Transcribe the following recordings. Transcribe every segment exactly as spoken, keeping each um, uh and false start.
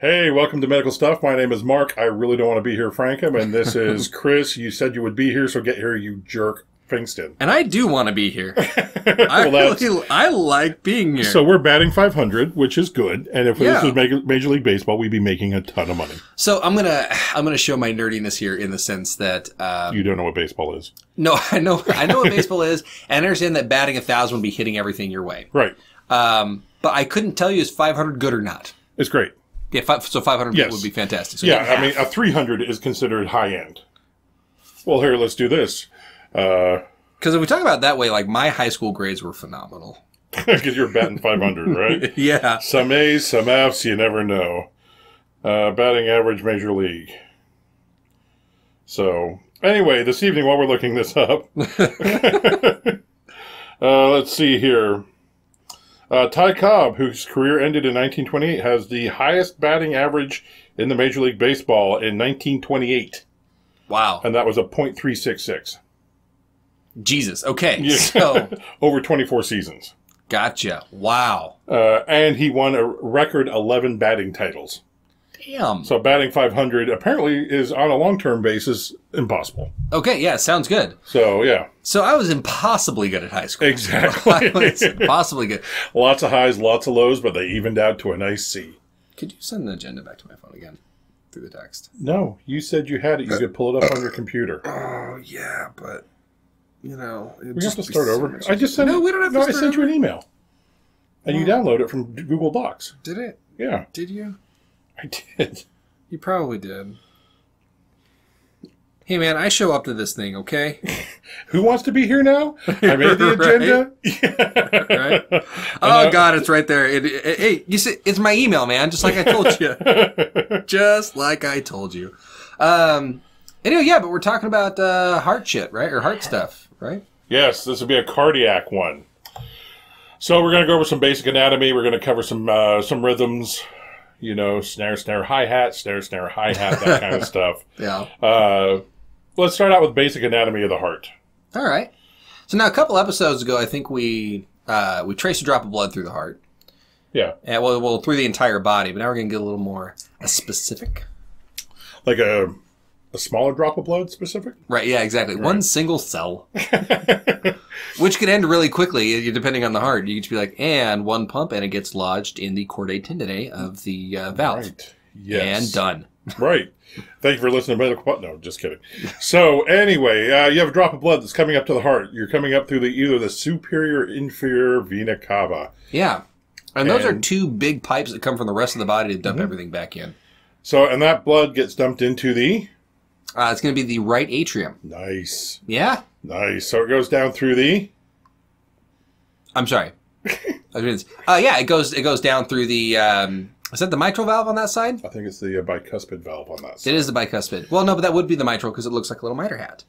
Hey, welcome to Medical Stuff. My name is Mark. I really don't want to be here, Frankham. And this is Chris. You said you would be here, so get here, you jerk, Fingston. And I do want to be here. well, I really, I like being here. So we're batting five hundred, which is good. And if yeah. this was Major, Major League Baseball, we'd be making a ton of money. So I'm gonna, I'm gonna show my nerdiness here in the sense that um, you don't know what baseball is. No, I know, I know what baseball is, and I understand that batting a thousand would be hitting everything your way. Right. Um, but I couldn't tell you is five hundred good or not. It's great. Yeah, five, so five hundred yes. would be fantastic. So yeah, I mean, a three hundred is considered high end. Well, here, let's do this. Because uh, if we talk about it that way, like, my high school grades were phenomenal. Because you're batting five hundred, right? Yeah. Some A's, some F's, you never know. Uh, batting average, Major League. So, anyway, this evening, while we're looking this up, uh, let's see here. Uh, Ty Cobb, whose career ended in nineteen twenty-eight, has the highest batting average in the Major League Baseball in nineteen twenty-eight. Wow. And that was a point three six six. Jesus. Okay. Yeah. So over twenty-four seasons. Gotcha. Wow. Uh, and he won a record eleven batting titles. Damn. So batting five hundred apparently is, on a long-term basis, impossible. Okay, yeah, sounds good. So, yeah. So I was impossibly good at high school. Exactly. I was impossibly good. Lots of highs, lots of lows, but they evened out to a nice C. Could you send the agenda back to my phone again through the text? No, you said you had it. You could pull it up on your computer. Oh, yeah, but, you know. We have to start over. I just sent it. No, we don't have to start over. No, I sent you an email. And you download it from Google Docs. Did it? Yeah. Did you? I did. You probably did. Hey, man, I show up to this thing, okay? Who wants to be here now? I made the agenda. Right? Right? Oh, God, it's right there. It, it, it, hey, you see, it's my email, man, just like I told you. Just like I told you. Um, anyway, yeah, but we're talking about uh, heart shit, right? Or heart stuff, right? Yes, this would be a cardiac one. So we're going to go over some basic anatomy. We're going to cover some uh, some rhythms. You know, snare, snare, hi-hat, snare, snare, hi-hat, that kind of stuff. Yeah. Uh, let's start out with basic anatomy of the heart. All right. So now, a couple episodes ago, I think we uh, we traced a drop of blood through the heart. Yeah. And, well, well, through the entire body, but now we're going to get a little more specific. Like a, a smaller drop of blood specific? Right, yeah, exactly. Right. One single cell. Which could end really quickly, depending on the heart. You could be like, and one pump, and it gets lodged in the chordae tendineae of the uh, valve. Right. Yes. And done. Right. Thank you for listening to Medical... No, just kidding. So, anyway, uh, you have a drop of blood that's coming up to the heart. You're coming up through the either the superior or inferior vena cava. Yeah. And, and those are two big pipes that come from the rest of the body to dump mm-hmm. everything back in. So, and that blood gets dumped into the... Uh, it's going to be the right atrium. Nice. Yeah. Nice. So it goes down through the... I'm sorry. uh, yeah, it goes it goes down through the... Um, is that the mitral valve on that side? I think it's the uh, bicuspid valve on that side. It is the bicuspid. Well, no, but that would be the mitral because it looks like a little miter hat.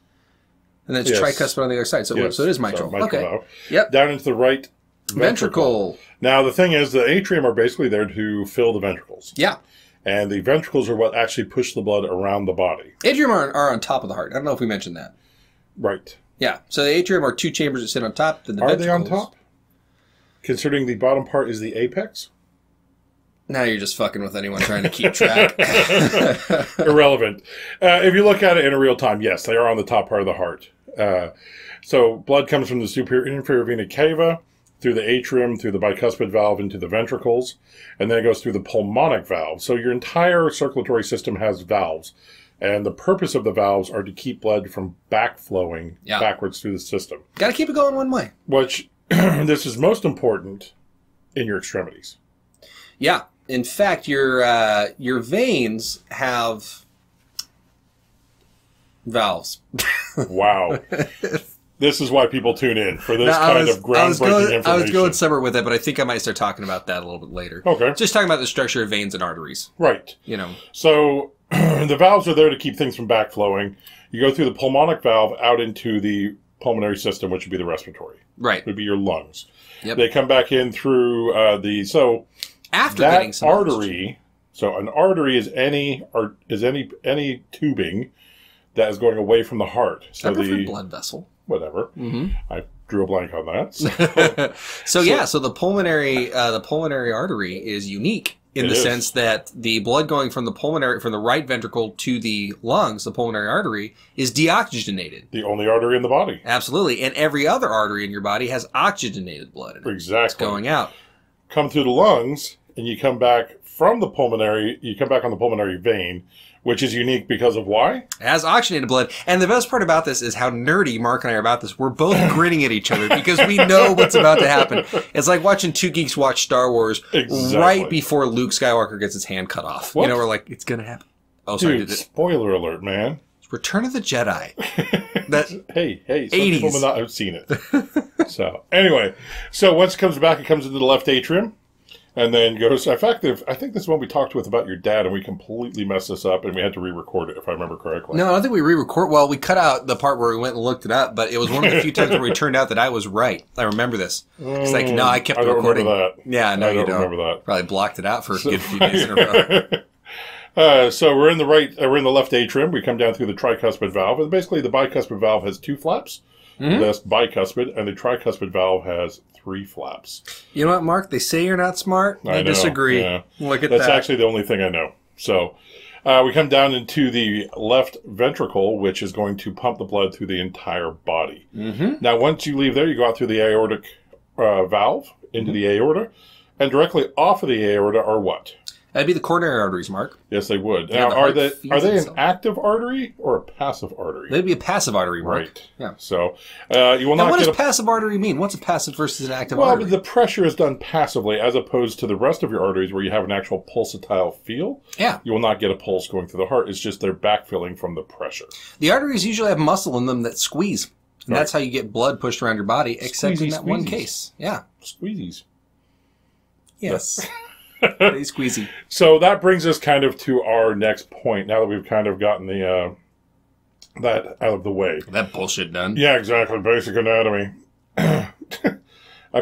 And then it's yes. tricuspid on the other side. So, yes. so it is mitral. So mitral okay. Valve. Yep. Down into the right ventricle. ventricle. Now, the thing is, the atrium are basically there to fill the ventricles. Yeah. And the ventricles are what actually push the blood around the body. Atrium are, are on top of the heart. I don't know if we mentioned that. Right. Yeah. So the atrium are two chambers that sit on top. Then the are ventricles. They on top? Considering the bottom part is the apex? Now you're just fucking with anyone trying to keep track. Irrelevant. Uh, if you look at it in a real time, yes, they are on the top part of the heart. Uh, so blood comes from the superior inferior vena cava, through the atrium, through the bicuspid valve, into the ventricles, and then it goes through the pulmonic valve. So your entire circulatory system has valves, and the purpose of the valves are to keep blood from backflowing yeah. backwards through the system. Got to keep it going one way. Which, this is most important in your extremities. Yeah. In fact, your uh, your veins have valves. Wow. This is why people tune in, for this now, kind was, of groundbreaking I going, information. I was going somewhere with it, but I think I might start talking about that a little bit later. Okay. Just talking about the structure of veins and arteries. Right. You know. So, the valves are there to keep things from backflowing. You go through the pulmonic valve out into the pulmonary system, which would be the respiratory. Right. It would be your lungs. Yep. They come back in through uh, the... So, after that getting some artery... So, an artery is any or is any any tubing that is going away from the heart. So I prefer the blood vessel. Whatever. Mm-hmm. I drew a blank on that. So, so, so yeah, so the pulmonary uh, the pulmonary artery is unique in it the is. sense that the blood going from the pulmonary, from the right ventricle to the lungs, the pulmonary artery, is deoxygenated. The only artery in the body. Absolutely. And every other artery in your body has oxygenated blood in it. Exactly. It's going out. Come through the lungs, and you come back from the pulmonary, you come back on the pulmonary vein, which is unique because of why? It has oxygenated blood. And the best part about this is how nerdy Mark and I are about this. We're both grinning at each other because we know what's about to happen. It's like watching two geeks watch Star Wars exactly. right before Luke Skywalker gets his hand cut off. What? You know, we're like, it's going to happen. Oh, Dude, sorry. Did it... Spoiler alert, man. Return of the Jedi. That hey, hey, some eighties. People not have seen it. So anyway, so once it comes back, it comes into the left atrium. And then goes, in fact, I think this is one we talked with about your dad, and we completely messed this up, and we had to re-record it, if I remember correctly. No, I don't think we re-record. Well, we cut out the part where we went and looked it up, but it was one of the few times where we turned out that I was right. I remember this. It's like, no, I kept I don't recording. Remember that. Yeah, no, I don't you don't. remember that. Probably blocked it out for so. a good few days in a row. uh, so we're in the right, uh, we're in the left atrium. We come down through the tricuspid valve, and basically the bicuspid valve has two flaps. Mm-hmm. That's bicuspid, and the tricuspid valve has three flaps. You know what, Mark? They say you're not smart. I, I know, disagree. Yeah. Look at That's that. That's actually the only thing I know. So uh, we come down into the left ventricle, which is going to pump the blood through the entire body. Mm-hmm. Now, once you leave there, you go out through the aortic uh, valve into mm-hmm. the aorta, and directly off of the aorta are what? That'd be the coronary arteries, Mark. Yes, they would. Yeah, now, the are they are they itself. an active artery or a passive artery? They'd be a passive artery, Mark. Right. Yeah. So uh, you will now not. What does a passive artery mean? What's a passive versus an active well, artery? Well, the pressure is done passively, as opposed to the rest of your arteries, where you have an actual pulsatile feel. Yeah. You will not get a pulse going through the heart. It's just they're backfilling from the pressure. The arteries usually have muscle in them that squeeze, and right. that's how you get blood pushed around your body. Except squeezy, in that squeezies. one case, yeah. Squeezies. Yes. Pretty squeezy. So that brings us kind of to our next point. Now that we've kind of gotten the uh, that out of the way, that bullshit done. Yeah, exactly. Basic anatomy. I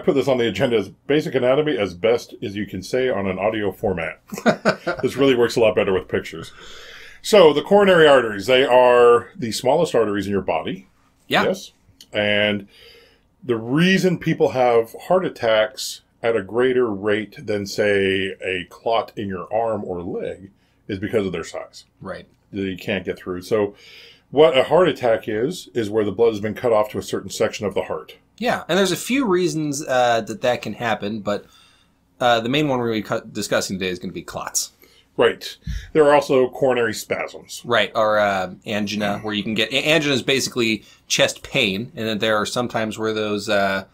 put this on the agenda as basic anatomy as best as you can say on an audio format. This really works a lot better with pictures. So the coronary arteries, they are the smallest arteries in your body. Yeah. Yes. And the reason people have heart attacks at a greater rate than, say, a clot in your arm or leg is because of their size. Right. That you can't get through. So what a heart attack is, is where the blood has been cut off to a certain section of the heart. Yeah, and there's a few reasons uh, that that can happen, but uh, the main one we're going to be discussing today is going to be clots. Right. There are also coronary spasms. Right, or uh, angina, where you can get... Angina is basically chest pain, and then there are sometimes where those uh,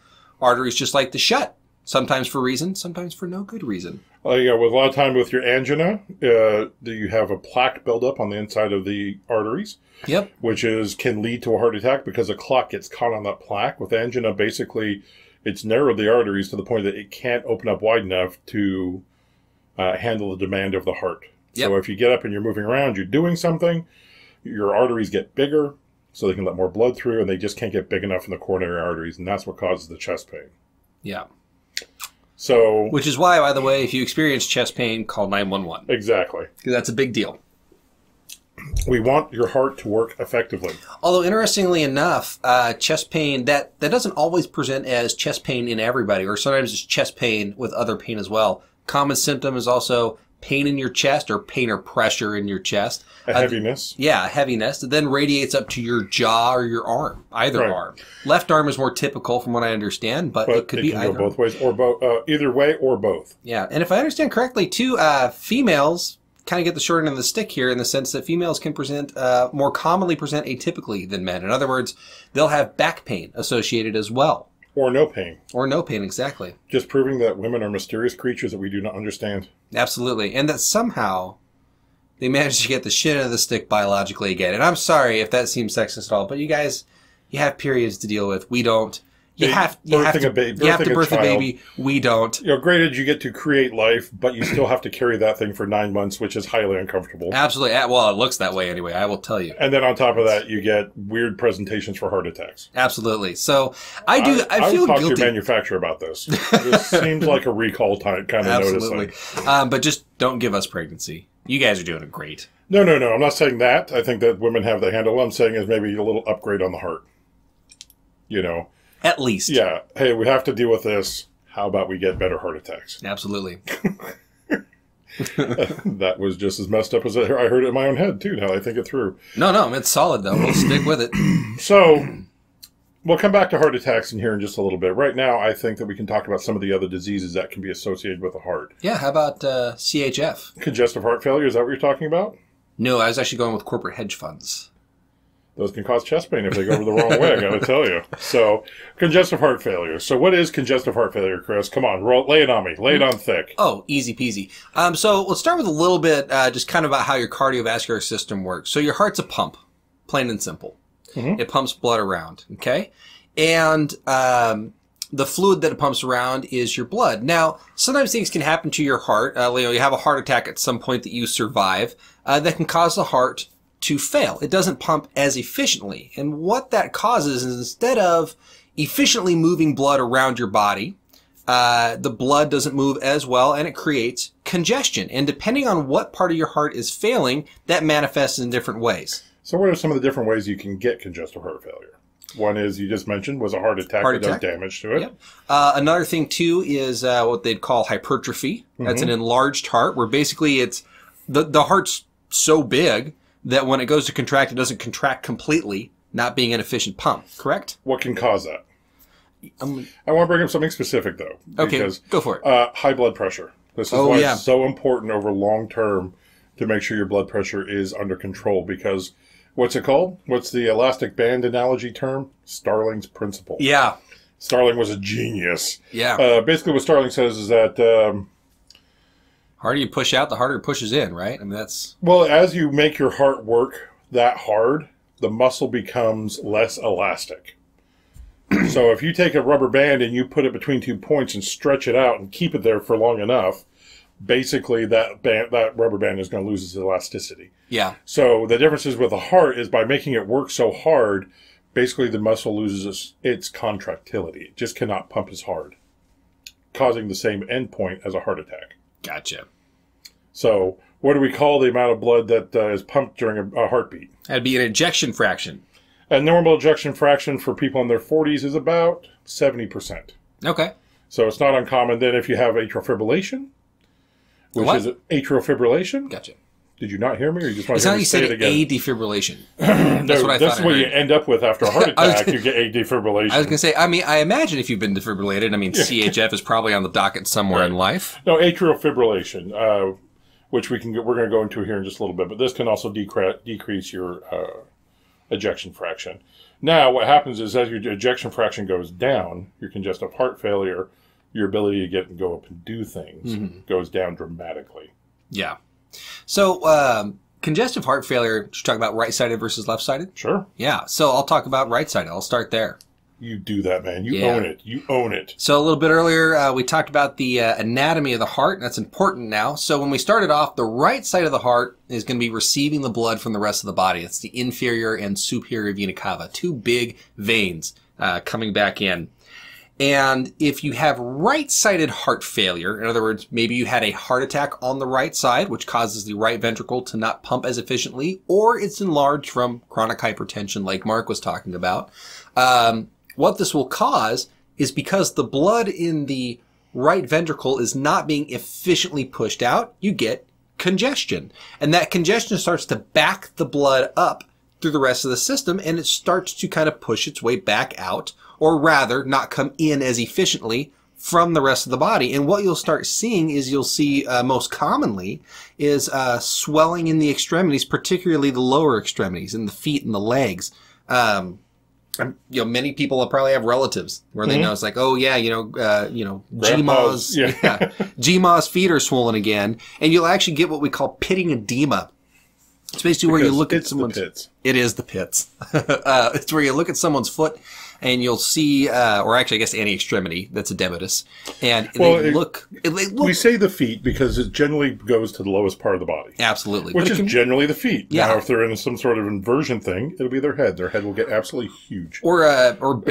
arteries just like to shut. Sometimes for reason, sometimes for no good reason. Uh, yeah, with a lot of time with your angina, uh, you have a plaque buildup on the inside of the arteries. Yep. Which is can lead to a heart attack because a clot gets caught on that plaque. With angina, basically, it's narrowed the arteries to the point that it can't open up wide enough to uh, handle the demand of the heart. Yep. So if you get up and you're moving around, you're doing something, your arteries get bigger so they can let more blood through, and they just can't get big enough in the coronary arteries, and that's what causes the chest pain. Yeah. So, which is why, by the way, if you experience chest pain, call nine one one. Exactly. Because that's a big deal. We want your heart to work effectively. Although, interestingly enough, uh, chest pain, that, that doesn't always present as chest pain in everybody, or sometimes it's chest pain with other pain as well. Common symptom is also pain in your chest or pain or pressure in your chest. A heaviness. Uh, yeah, heaviness. That then radiates up to your jaw or your arm, either right. arm. Left arm is more typical from what I understand, but, but it could it be can either. Go both ways or both, uh, either way or both. Yeah, and if I understand correctly, too, uh, females kind of get the short end of the stick here in the sense that females can present, uh, more commonly present atypically than men. In other words, they'll have back pain associated as well. Or no pain. Or no pain, exactly. Just proving that women are mysterious creatures that we do not understand. Absolutely. And that somehow they manage to get the shit out of the stick biologically again. And I'm sorry if that seems sexist at all, but you guys, you have periods to deal with. We don't. You ba have, you have to, a you have to birth a, a baby. We don't. You know, granted, you get to create life, but you still have to carry that thing for nine months, which is highly uncomfortable. Absolutely. Well, it looks that way anyway, I will tell you. And then on top of that, you get weird presentations for heart attacks. Absolutely. So I do. I, I, I feel talk guilty. to your manufacturer about this. This seems like a recall type kind of notice. Absolutely. Um, but just don't give us pregnancy. You guys are doing it great. No, no, no. I'm not saying that. I think that women have the handle. What I'm saying is maybe a little upgrade on the heart. You know. At least. Yeah. Hey, we have to deal with this. How about we get better heart attacks? Absolutely. That was just as messed up as I heard it in my own head, too, now I think it through. No, no, it's solid, though. We'll stick with it. So, we'll come back to heart attacks in here in just a little bit. Right now, I think that we can talk about some of the other diseases that can be associated with the heart. Yeah, how about uh, C H F? Congestive heart failure, is that what you're talking about? No, I was actually going with corporate hedge funds. Those can cause chest pain if they go the wrong way, I gotta tell you. So, congestive heart failure. So what is congestive heart failure, Chris? Come on, roll, lay it on me. Lay it on thick. Oh, easy peasy. Um, so let's start with a little bit uh, just kind of about how your cardiovascular system works. So your heart's a pump, plain and simple. Mm-hmm. It pumps blood around, okay? And um, the fluid that it pumps around is your blood. Now, sometimes things can happen to your heart. Uh, you know, you have a heart attack at some point that you survive uh, that can cause the heart to fail. It doesn't pump as efficiently. And what that causes is instead of efficiently moving blood around your body, uh, the blood doesn't move as well and it creates congestion. And depending on what part of your heart is failing, that manifests in different ways. So what are some of the different ways you can get congestive heart failure? One is, you just mentioned, was a heart attack heart that attack. does damage to it. Yep. Uh, another thing, too, is uh, what they'd call hypertrophy. Mm-hmm. That's an enlarged heart where basically it's the, the heart's so big that when it goes to contract, it doesn't contract completely, not being an efficient pump, correct? What can cause that? Um, I want to bring up something specific, though. Okay, because, go for it. Uh, high blood pressure. This is oh, why yeah. it's so important over long term to make sure your blood pressure is under control, because what's it called? What's the elastic band analogy term? Starling's principle. Yeah. Starling was a genius. Yeah. Uh, basically, what Starling says is that... Um, harder you push out, the harder it pushes in, right? I mean, that's... Well, as you make your heart work that hard, the muscle becomes less elastic. So if you take a rubber band and you put it between two points and stretch it out and keep it there for long enough, basically that band, that rubber band is going to lose its elasticity. Yeah. So the difference is with the heart is by making it work so hard, basically the muscle loses its contractility. It just cannot pump as hard, causing the same endpoint as a heart attack. Gotcha. So, what do we call the amount of blood that uh, is pumped during a, a heartbeat? That'd be an ejection fraction. A normal ejection fraction for people in their forties is about seventy percent. Okay. So, it's not uncommon then if you have atrial fibrillation, which what? is atrial fibrillation. Gotcha. Did you not hear me, or you just want to hear me say it again? It's not you said a defibrillation. That's no, what I that's thought. That's what you end up with after a heart attack. Gonna, you get a defibrillation. I was going to say, I mean, I imagine if you've been defibrillated, I mean, yeah. C H F is probably on the docket somewhere right. in life. No, atrial fibrillation, uh, which we can we're going to go into here in just a little bit, but this can also decrease your uh, ejection fraction. Now, what happens is as your ejection fraction goes down, your congestive heart failure, your ability to get and go up and do things mm-hmm. goes down dramatically. Yeah. So, um, congestive heart failure, should talk about right-sided versus left-sided? Sure. Yeah. So, I'll talk about right-sided. I'll start there. You do that, man. You yeah. own it. You own it. So, a little bit earlier, uh, we talked about the uh, anatomy of the heart. That's important now. So, when we started off, the right side of the heart is going to be receiving the blood from the rest of the body. It's the inferior and superior vena cava. Two big veins uh, coming back in. And if you have right-sided heart failure, in other words, maybe you had a heart attack on the right side, which causes the right ventricle to not pump as efficiently, or it's enlarged from chronic hypertension like Mark was talking about, um, what this will cause is because the blood in the right ventricle is not being efficiently pushed out, you get congestion. And that congestion starts to back the blood up through the rest of the system, and it starts to kind of push its way back out, or rather not come in as efficiently from the rest of the body. And what you'll start seeing is you'll see uh, most commonly is uh, swelling in the extremities, particularly the lower extremities, in the feet and the legs. Um, you know, many people will probably have relatives where they mm-hmm. know it's like, oh yeah, you know, uh, you know, Grandpa's, G Ma's, yeah. yeah, G Ma's feet are swollen again, and you'll actually get what we call pitting edema. It's basically because where you look at someone's... Pits. It is the pits. uh, it's where you look at someone's foot and you'll see, uh, or actually I guess any extremity that's edematous. And well, they, it, look, it, they look... We say the feet because it generally goes to the lowest part of the body. Absolutely. Which is can, generally the feet. Yeah. Now, if they're in some sort of inversion thing, it'll be their head. Their head will get absolutely huge. Or... Uh, or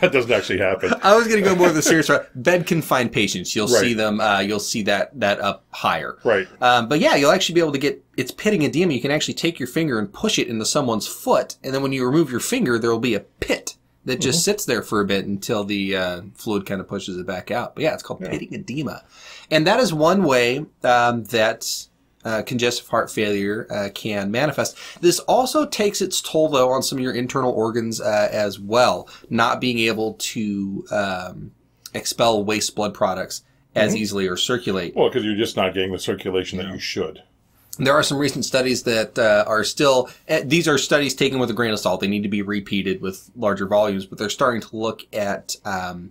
That doesn't actually happen. I was going to go more of the serious route. Bed confined patients, you'll right. see them. Uh, you'll see that that up higher. Right. Um, but yeah, you'll actually be able to get. It's pitting edema. You can actually take your finger and push it into someone's foot, and then when you remove your finger, there will be a pit that just mm-hmm. sits there for a bit until the uh, fluid kind of pushes it back out. But yeah, it's called yeah. pitting edema. And that is one way um, that uh, congestive heart failure uh, can manifest. This also takes its toll, though, on some of your internal organs uh, as well, not being able to um, expel waste blood products as mm-hmm. easily or circulate. Well, because you're just not getting the circulation yeah. that you should. There are some recent studies that uh, are still, uh, these are studies taken with a grain of salt. They need to be repeated with larger volumes, but they're starting to look at um,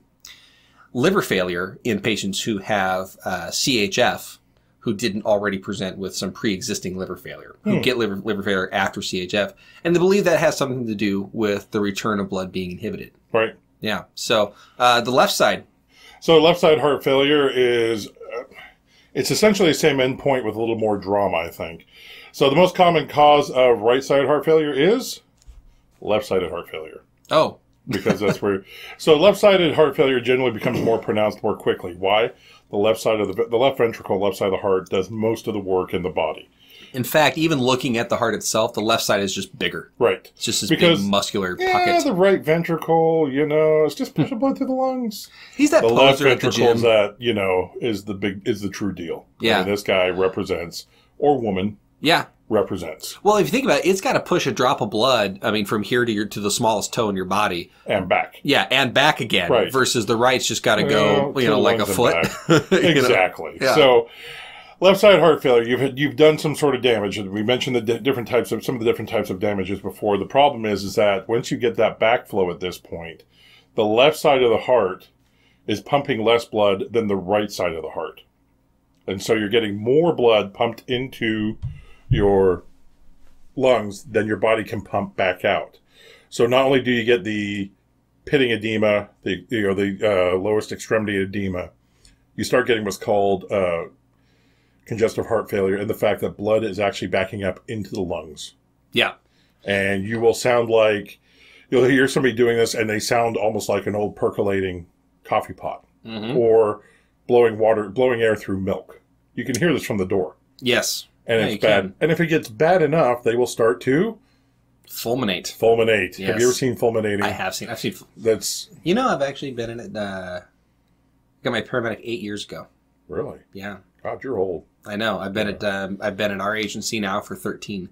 liver failure in patients who have uh, C H F, who didn't already present with some pre-existing liver failure, who hmm. get liver, liver failure after C H F. And they believe that has something to do with the return of blood being inhibited. Right. Yeah. So uh, the left side. So left side heart failure is... Uh... It's essentially the same endpoint with a little more drama, I think. So the most common cause of right-sided heart failure is left-sided heart failure. Oh. Because that's where... So left-sided heart failure generally becomes more pronounced more quickly. Why? The left side of the, the left ventricle, left side of the heart, does most of the work in the body. In fact, even looking at the heart itself, the left side is just bigger. Right. It's just this because, big muscular yeah, pocket. Yeah, the right ventricle, you know, it's just pushing blood through the lungs. He's that the poser at the gym. The left ventricle that, you know, is the big, is the true deal. Yeah. I mean, this guy represents, or woman. Yeah. Represents. Well, if you think about it, it's got to push a drop of blood, I mean, from here to your, to the smallest toe in your body. And back. Yeah, and back again. Right. Versus the right's just got to go, you know, you know like a foot. Exactly. You know? Yeah. So... Left side heart failure, you've, you've done some sort of damage, and we mentioned the di different types of, some of the different types of damages before. The problem is, is that once you get that backflow at this point, the left side of the heart is pumping less blood than the right side of the heart. And so you're getting more blood pumped into your lungs than your body can pump back out. So not only do you get the pitting edema, the, you know, the uh, lowest extremity edema, you start getting what's called... Uh, congestive heart failure, and the fact that blood is actually backing up into the lungs. Yeah. And you will sound like, you'll hear somebody doing this, and they sound almost like an old percolating coffee pot. Mm-hmm. Or blowing water, blowing air through milk. You can hear this from the door. Yes. And yeah, it's bad. Can. And if it gets bad enough, they will start to... Fulminate. Fulminate. Yes. Have you ever seen fulminating? I have seen. I've seen... That's... You know, I've actually been in it, uh... got my paramedic eight years ago. Really? Yeah. God, you're old. I know. I've been yeah. at um, I've been at our agency now for thirteen.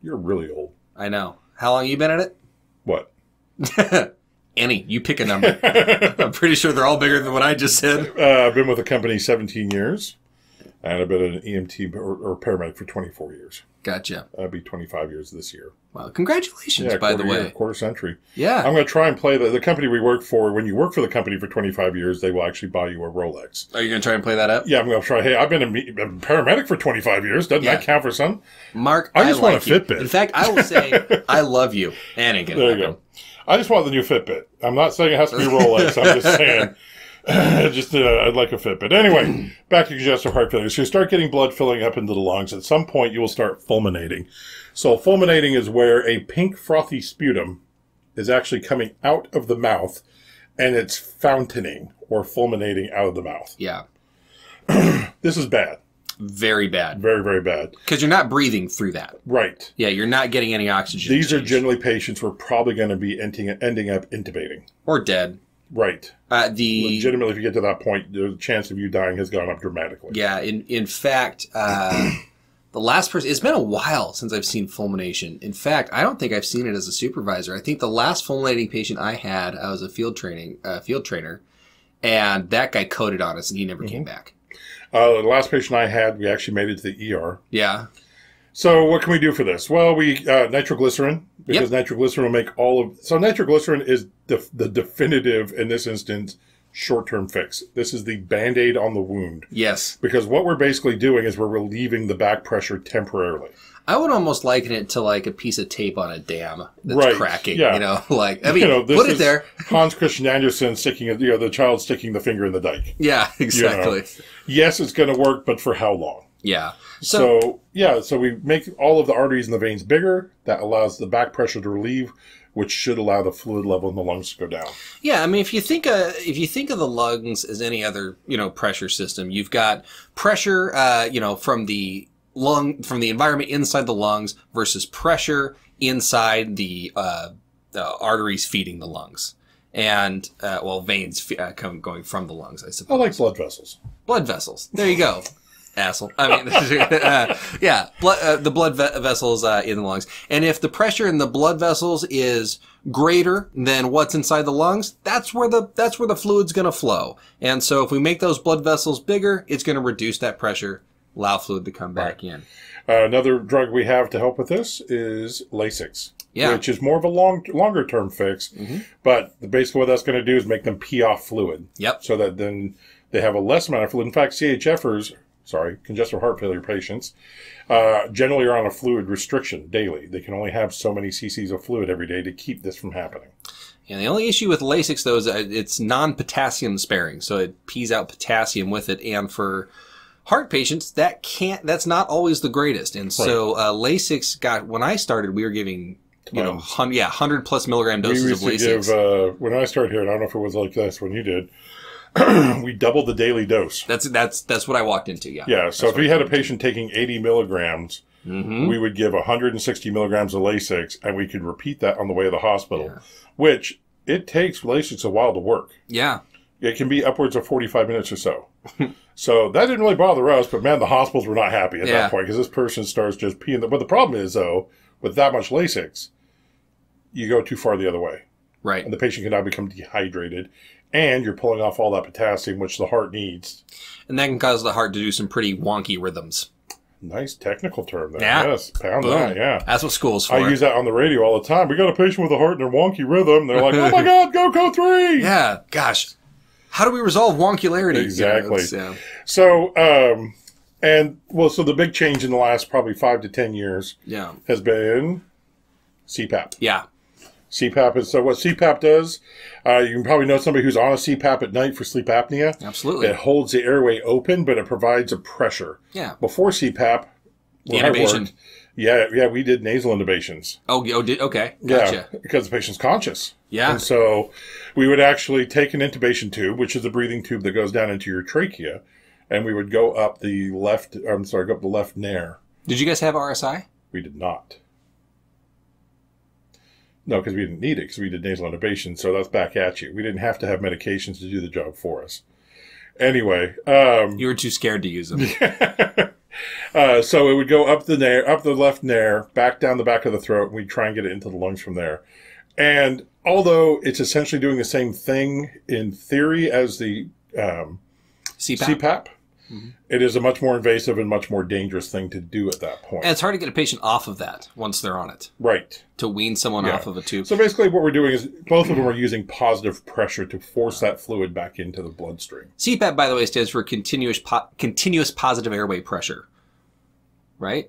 You're really old. I know. How long have you been at it? What? Any. You pick a number. I'm pretty sure they're all bigger than what I just said. Uh, I've been with the company seventeen years, and I've been an E M T or, or paramedic for twenty-four years. Gotcha. I'll be twenty-five years this year. Well, congratulations, yeah, by the way. Year, quarter century. Yeah. I'm going to try and play the, the company we work for. When you work for the company for twenty-five years, they will actually buy you a Rolex. Are you going to try and play that up? Yeah, I'm going to try. Hey, I've been a, a paramedic for twenty-five years. Doesn't yeah. that count for something? Mark, I just I want like a you. Fitbit. In fact, I will say, I love you. And again, there you go. I just want the new Fitbit. I'm not saying it has to be a Rolex. I'm just saying. Just, uh, I'd like a Fitbit. Anyway, back to congestive heart failure. So you start getting blood filling up into the lungs. At some point, you will start fulminating. So fulminating is where a pink frothy sputum is actually coming out of the mouth, and it's fountaining or fulminating out of the mouth. Yeah. This is bad. Very bad. Very, very bad. Because you're not breathing through that. Right. Yeah, you're not getting any oxygen. These are generally patients who are probably going to be ending, ending up intubating. Or dead. Right. Uh, the legitimately, if you get to that point, the chance of you dying has gone up dramatically. Yeah. In in fact, uh, the last person. It's been a while since I've seen fulmination. In fact, I don't think I've seen it as a supervisor. I think the last fulminating patient I had, I was a field training uh, field trainer, and that guy coded on us, and he never mm-hmm. came back. Uh, the last patient I had, we actually made it to the E R. Yeah. So what can we do for this? Well, we uh, nitroglycerin, because yep. nitroglycerin will make all of... So nitroglycerin is def the definitive, in this instance, short-term fix. This is the Band-Aid on the wound. Yes. Because what we're basically doing is we're relieving the back pressure temporarily. I would almost liken it to like a piece of tape on a dam that's right. cracking. Yeah. You know, like, I mean, you know, this put is it there. Hans Christian Andersen sticking, you know, the child sticking the finger in the dike. Yeah, exactly. You know? Yes, it's going to work, but for how long? Yeah. So, so, yeah, so we make all of the arteries and the veins bigger. That allows the back pressure to relieve, which should allow the fluid level in the lungs to go down. Yeah, I mean, if you think of, if you think of the lungs as any other, you know, pressure system, you've got pressure, uh, you know, from the lung, from the environment inside the lungs versus pressure inside the uh, uh, arteries feeding the lungs. And, uh, well, veins uh, come going from the lungs, I suppose. I like blood vessels. Blood vessels. There you go, asshole. I mean, uh, yeah, blood, uh, the blood ve vessels uh, in the lungs. And if the pressure in the blood vessels is greater than what's inside the lungs, that's where the that's where the fluid's going to flow. And so, if we make those blood vessels bigger, it's going to reduce that pressure, allow fluid to come back right. in. Uh, another drug we have to help with this is Lasix. Yeah. Which is more of a long, longer term fix, mm-hmm. but basically what that's going to do is make them pee off fluid. Yep. So that then they have a less amount of fluid. In fact, C H Fers, sorry, congestive heart failure patients, uh, generally are on a fluid restriction daily. They can only have so many cc's of fluid every day to keep this from happening. And the only issue with Lasix, though, is that it's non-potassium sparing, so it pees out potassium with it, and for heart patients, that can't. That's not always the greatest. And right. so uh, Lasix got when I started, we were giving. You know, um, yeah, hundred plus milligram doses we used of Lasix. To give, uh, when I started here, and I don't know if it was like this when you did, we doubled the daily dose. That's that's that's what I walked into. Yeah. Yeah. So that's if we had a patient into. taking eighty milligrams, mm-hmm. we would give one hundred sixty milligrams of Lasix, and we could repeat that on the way to the hospital. Yeah. Which it takes Lasix a while to work. Yeah. It can be upwards of forty-five minutes or so. So that didn't really bother us, but man, the hospitals were not happy at yeah. that point because this person starts just peeing. The, but the problem is though, with that much Lasix. You go too far the other way. Right. And the patient can now become dehydrated. And you're pulling off all that potassium, which the heart needs. And that can cause the heart to do some pretty wonky rhythms. Nice technical term there. Yeah. Yes. Pound that, yeah. That's what school's for. I use that on the radio all the time. We got a patient with a heart in a wonky rhythm. They're like, oh my God, go code three. Yeah. Gosh. How do we resolve wonkularity? Exactly. You know, yeah. So, um, and, well, so the big change in the last probably five to ten years yeah. has been C PAP. Yeah. C PAP is, so what C PAP does, uh, you can probably know somebody who's on a C PAP at night for sleep apnea. Absolutely. It holds the airway open, but it provides a pressure. Yeah. Before C PAP, when I worked, yeah, yeah, we did nasal intubations. Oh, oh did, okay. Gotcha. Yeah, because the patient's conscious. Yeah. And so we would actually take an intubation tube, which is a breathing tube that goes down into your trachea, and we would go up the left, I'm sorry, go up the left nair. Did you guys have R S I? We did not. No, because we didn't need it, because we did nasal intubation, so that's back at you. We didn't have to have medications to do the job for us. Anyway. Um, you were too scared to use them. Yeah. uh, so it would go up the nair, up the left nair, back down the back of the throat, and we'd try and get it into the lungs from there. And although it's essentially doing the same thing in theory as the um, C PAP, C PAP mm-hmm. it is a much more invasive and much more dangerous thing to do at that point. And it's hard to get a patient off of that once they're on it. Right. To wean someone yeah. off of a tube. So basically what we're doing is both of them are using positive pressure to force that fluid back into the bloodstream. C PAP, by the way, stands for continuous po continuous positive airway pressure. Right?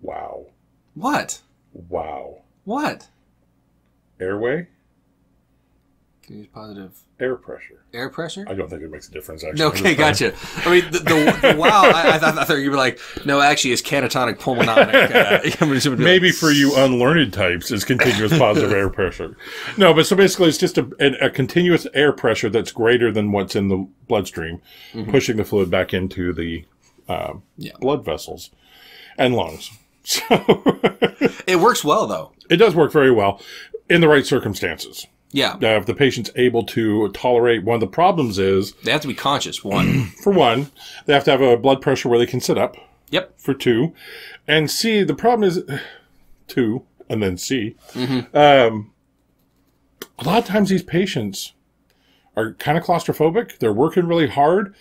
Wow. What? Wow. What? Airway? Continuous positive air pressure. Air pressure? I don't think it makes a difference, actually. Okay, gotcha. I mean, the, the, the wow, I, I, thought, I thought you'd be like, no, actually, it's catatonic pulmononic. Uh, Maybe like, for you unlearned types, it's continuous positive air pressure. No, but so basically, it's just a, a, a continuous air pressure that's greater than what's in the bloodstream, mm-hmm. pushing the fluid back into the uh, yeah. blood vessels and lungs. So it works well, though. It does work very well in the right circumstances. Yeah. Uh, if the patient's able to tolerate, one of the problems is... They have to be conscious, one. For one, they have to have a blood pressure where they can sit up. Yep. For two. And C, the problem is... Two, and then C. Mm-hmm. um, a lot of times these patients are kind of claustrophobic. They're working really hard.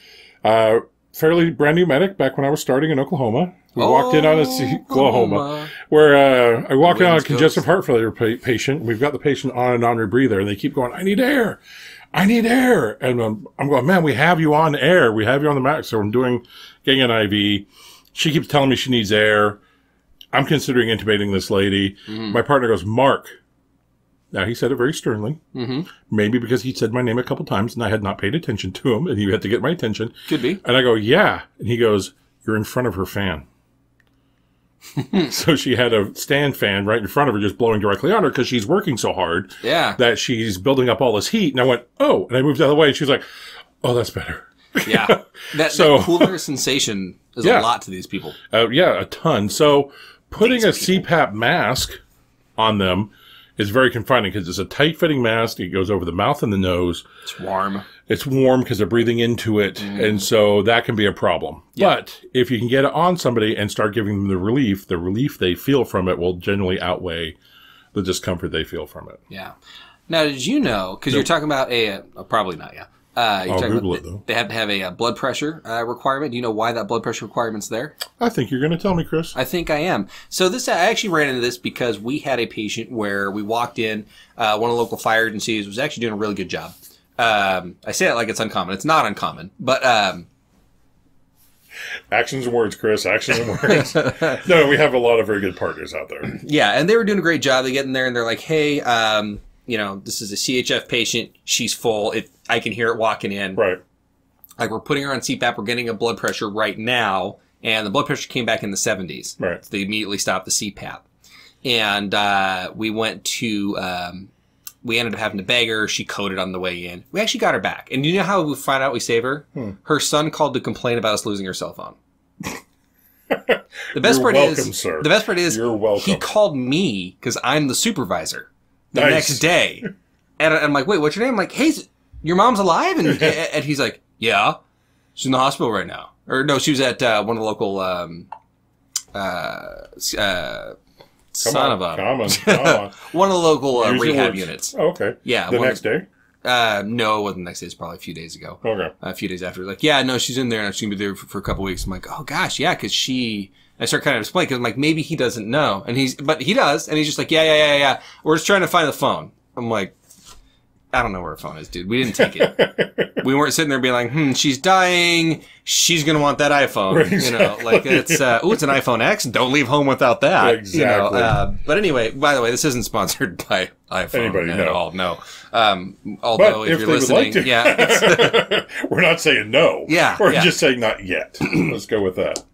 Uh, fairly brand new medic back when I was starting in Oklahoma. We oh, walked in on a... Oklahoma. Where uh, I walk in on a congestive heart failure pa patient. We've got the patient on a non-rebreather, and they keep going, I need air. I need air. And um, I'm going, man, we have you on air. We have you on the max. So I'm doing, getting an I V. She keeps telling me she needs air. I'm considering intubating this lady. Mm-hmm. My partner goes, Mark. Now, he said it very sternly, mm-hmm. maybe because he said my name a couple times, and I had not paid attention to him, and he had to get my attention. Could be. And I go, yeah. And he goes, you're in front of her fan. So she had a stand fan right in front of her just blowing directly on her because she's working so hard yeah. that she's building up all this heat. And I went, oh, and I moved out of the way. And she was like, oh, that's better. Yeah. That, so, that cooler sensation is yeah. a lot to these people. Uh, yeah, a ton. So putting Thanks, a people. C PAP mask on them is very confining because it's a tight-fitting mask. It goes over the mouth and the nose. It's warm. It's warm because they're breathing into it, mm. and so that can be a problem. Yeah. But if you can get it on somebody and start giving them the relief, the relief they feel from it will generally outweigh the discomfort they feel from it. Yeah. Now, did you know, because no. you're talking about a, uh, probably not, yeah. Uh, you're I'll Google about, it, though. They have to have a, a blood pressure uh, requirement. Do you know why that blood pressure requirement's there? I think you're going to tell me, Chris. I think I am. So this, I actually ran into this because we had a patient where we walked in. Uh, one of the local fire agencies was actually doing a really good job. Um, I say that like it's uncommon. It's not uncommon, but... Um, Actions and words, Chris. Actions and words. No, we have a lot of very good partners out there. Yeah, and they were doing a great job. They get in there and they're like, hey... Um, you know, this is a C H F patient. She's full. It, I can hear it walking in. Right. Like, we're putting her on C PAP. We're getting a blood pressure right now. And the blood pressure came back in the seventies. Right. So they immediately stopped the C PAP. And uh, we went to, um, we ended up having to beg her. She coded on the way in. We actually got her back. And you know how we find out we save her? Hmm. Her son called to complain about us losing her cell phone. The best You're part welcome, is, sir. The best part is, You're welcome. He called me because I'm the supervisor. The nice. next day. And I'm like, wait, what's your name? I'm like, hey, your mom's alive? And, and he's like, yeah, she's in the hospital right now. Or no, she was at uh, one of the local, um, uh, uh, son on, of a, come on, come on. one of the local uh, rehab units. Oh, okay. Yeah. The next day? Uh, no, it wasn't the next day. It was probably a few days ago. Okay. Uh, a few days after. Like, yeah, no, she's in there and she's going to be there for, for a couple weeks. I'm like, oh gosh, yeah, because she... I start kind of explaining because I'm like, maybe he doesn't know. And he's, but he does. And he's just like, yeah, yeah, yeah, yeah. We're just trying to find the phone. I'm like, I don't know where her phone is, dude. We didn't take it. We weren't sitting there being like, hmm, she's dying. She's going to want that iPhone. Right, exactly. You know, like it's, uh, oh, it's an iPhone ten. Don't leave home without that. Exactly. You know, uh, but anyway, by the way, this isn't sponsored by iPhone Anybody, at no. all. No. Um, although but if, if you're listening, like yeah. We're not saying no. Yeah. We're yeah. just saying not yet. Let's go with that.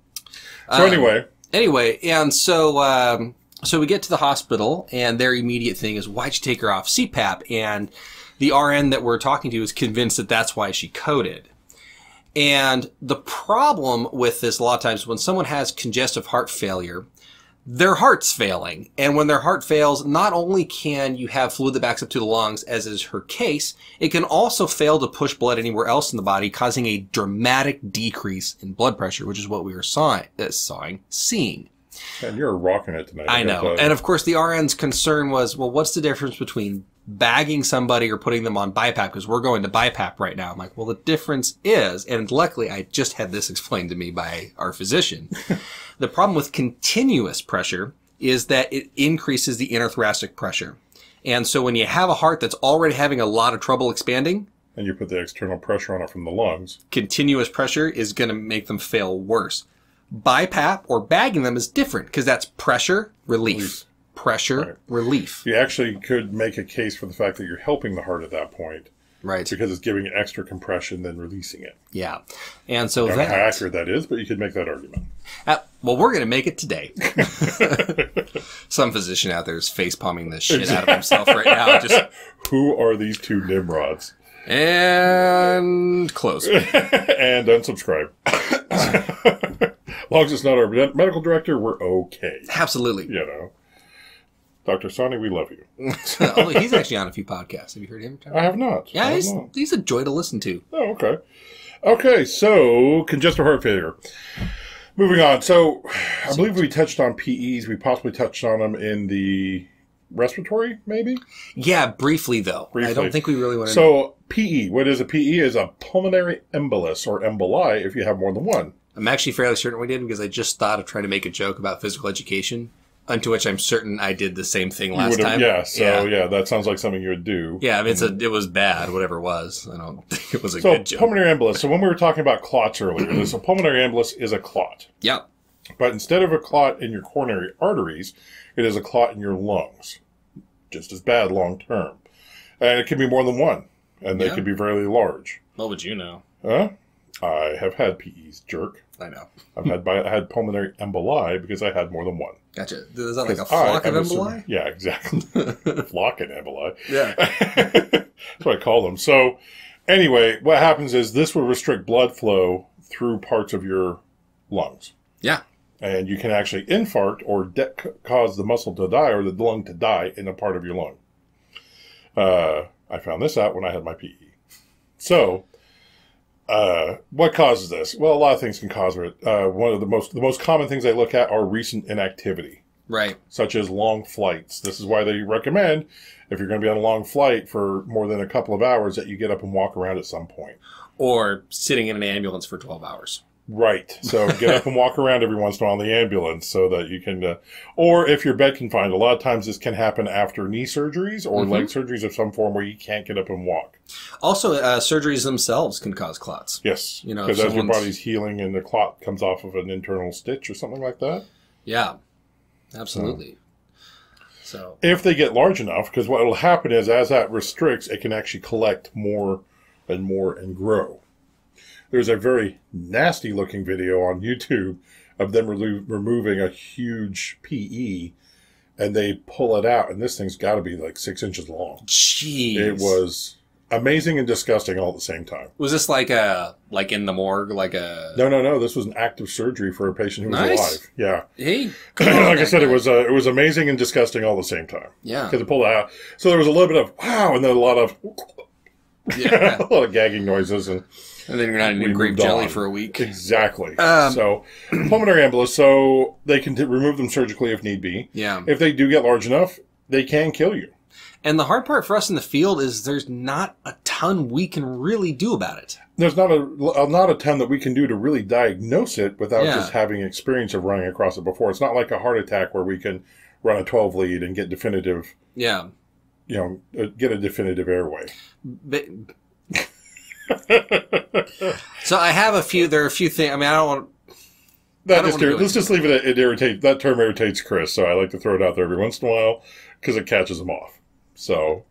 So anyway. Um, anyway, and so um, so we get to the hospital, and their immediate thing is, why'd you take her off C PAP? And the R N that we're talking to is convinced that that's why she coded. And the problem with this a lot of times, when someone has congestive heart failure, their heart's failing. And when their heart fails, not only can you have fluid that backs up to the lungs, as is her case, it can also fail to push blood anywhere else in the body, causing a dramatic decrease in blood pressure, which is what we were sawing, uh, sawing, seeing. And you're rocking it tonight. I know. And of course, the R N's concern was, well, what's the difference between bagging somebody or putting them on BiPAP? Because we're going to BiPAP right now. I'm like, well, the difference is, and luckily I just had this explained to me by our physician. The problem with continuous pressure is that it increases the interthoracic pressure. And so when you have a heart that's already having a lot of trouble expanding, and you put the external pressure on it from the lungs, continuous pressure is going to make them fail worse. BiPAP or bagging them is different because that's pressure relief. relief. Pressure right. relief. You actually could make a case for the fact that you're helping the heart at that point. Right. Because it's giving it extra compression than releasing it. Yeah. And so I don't that, know how accurate that is, but you could make that argument. Uh, well, we're going to make it today. Some physician out there is face palming the shit out of himself right now. Just who are these two Nimrods? And close. And unsubscribe. As long as it's not our medical director, we're okay. Absolutely. You know. Doctor Sonny, we love you. Although he's actually on a few podcasts. Have you heard him? I have not. Yeah, have he's, not. he's a joy to listen to. Oh, okay. Okay, so congestive heart failure. Moving on. So I believe we touched on P Es. We possibly touched on them in the respiratory, maybe? Yeah, briefly, though. Briefly. I don't think we really want to So know. P E. What is a P E? Is a pulmonary embolus or emboli if you have more than one. I'm actually fairly certain we did because I just thought of trying to make a joke about physical education. Unto which I'm certain I did the same thing last time. Yeah, so yeah. yeah, that sounds like something you would do. Yeah, I mean, it's a, it was bad, whatever it was. I don't think it was a so good joke. So pulmonary embolus. So when we were talking about clots earlier, this a pulmonary embolus is a clot. Yeah. But instead of a clot in your coronary arteries, it is a clot in your lungs. Just as bad long term. And it can be more than one. And they yeah. could be very large. What would you know? Huh? I have had P Es, jerk. I know. I've had I had pulmonary emboli because I had more than one. Gotcha. Is that like a flock I, of emboli? Yeah, exactly. Flock and emboli. Yeah. That's what I call them. So anyway, what happens is this will restrict blood flow through parts of your lungs. Yeah. and you can actually infarct or de- cause the muscle to die or the lung to die in a part of your lung. Uh, I found this out when I had my P E. So, uh, what causes this? Well, a lot of things can cause it. Uh, one of the most the most common things they look at are recent inactivity. Right. Such as long flights. This is why they recommend, if you're going to be on a long flight for more than a couple of hours, that you get up and walk around at some point. Or sitting in an ambulance for twelve hours. Right. So get up and walk around every once in a while in the ambulance so that you can... Uh, or if you're bed confined. A lot of times this can happen after knee surgeries or mm-hmm. leg surgeries of some form where you can't get up and walk. Also, uh, surgeries themselves can cause clots. Yes. You know, because as your body's healing and the clot comes off of an internal stitch or something like that. Yeah. Absolutely. So, so if they get large enough, because what will happen is as that restricts, it can actually collect more and more and grow. There's a very nasty looking video on YouTube of them remo- removing a huge P E, and they pull it out, and this thing's got to be like six inches long. Jeez. It was amazing and disgusting all at the same time. Was this like a like in the morgue, like a? No, no, no. This was an active surgery for a patient who was nice. alive. Yeah. Hey, like I said, guy. it was uh, it was amazing and disgusting all at the same time. Yeah. Because it pulled out, so there was a little bit of wow, and then a lot of yeah, a lot of gagging noises, and and then you're not eating grape jelly on. for a week. Exactly. Um, so pulmonary embolus. So they can t- remove them surgically if need be. Yeah. If they do get large enough, they can kill you. And the hard part for us in the field is there's not a ton we can really do about it. There's not a not a ton that we can do to really diagnose it without yeah. just having experience of running across it before. It's not like a heart attack where we can run a twelve lead and get definitive. Yeah. You know, get a definitive airway. But, so I have a few. There are a few things. I mean, I don't want. That I don't just ir- let's just leave it. It irritates. That term irritates Chris, so I like to throw it out there every once in a while because it catches him off. So,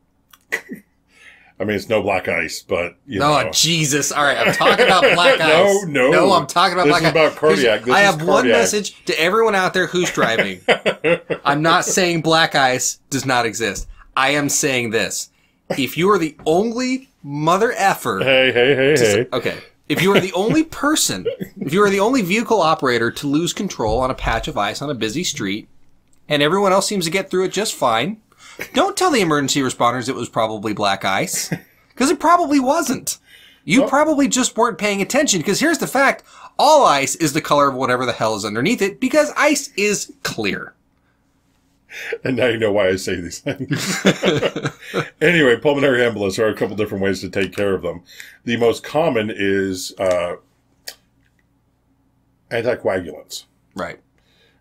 I mean, it's no black ice, but, you know. Oh, Jesus. All right, I'm talking about black ice. no, no. No, I'm talking about this black ice. This is about cardiac. This I have cardiac. One message to everyone out there who's driving. I'm not saying black ice does not exist. I am saying this. If you are the only mother effer. Hey, hey, hey, to, hey. Okay. If you are the only person, if you are the only vehicle operator to lose control on a patch of ice on a busy street, and everyone else seems to get through it just fine, don't tell the emergency responders it was probably black ice, because it probably wasn't. You well, probably just weren't paying attention, because here's the fact. All ice is the color of whatever the hell is underneath it, because ice is clear. And now you know why I say these things. Anyway, pulmonary embolus, there are a couple different ways to take care of them. The most common is uh, anticoagulants. Right.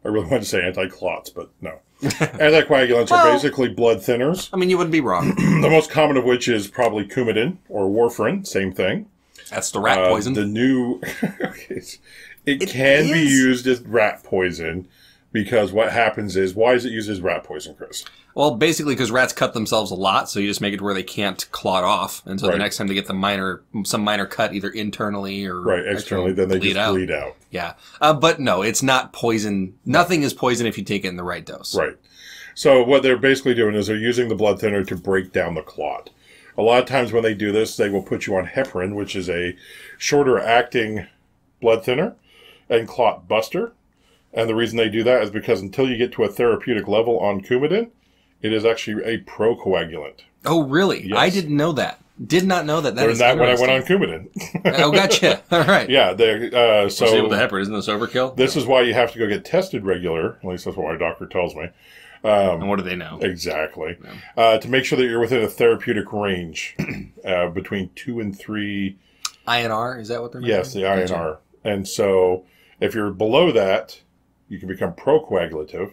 I really wanted to say anti-clots, but no. Anticoagulants well, are basically blood thinners. I mean, you wouldn't be wrong. The most common of which is probably Coumadin or warfarin. Same thing. That's the rat uh, poison. The new... it, it can is. be used as rat poison because what happens is... Why is it used as rat poison, Chris? Well, basically because rats cut themselves a lot, so you just make it to where they can't clot off. And so right. the next time they get the minor, some minor cut, either internally or... Right, externally, then they bleed just out. bleed out. Yeah. Uh, but no, it's not poison. Nothing is poison if you take it in the right dose. Right. So what they're basically doing is they're using the blood thinner to break down the clot. A lot of times when they do this, they will put you on heparin, which is a shorter-acting blood thinner and clot buster. And the reason they do that is because until you get to a therapeutic level on Coumadin, it is actually a procoagulant. Oh, really? Yes. I didn't know that. Did not know that. That is that when I went on Coumadin. Oh, gotcha. All right. Yeah. They, uh, so with the heparin, isn't this overkill? This is why you have to go get tested regular. At least that's what my doctor tells me. Um, and what do they know? Exactly. Yeah. Uh, to make sure that you're within a therapeutic range uh, between two and three. I N R? Is that what they're measuring? Yes, the I N R. Gotcha. And so if you're below that, you can become procoagulative.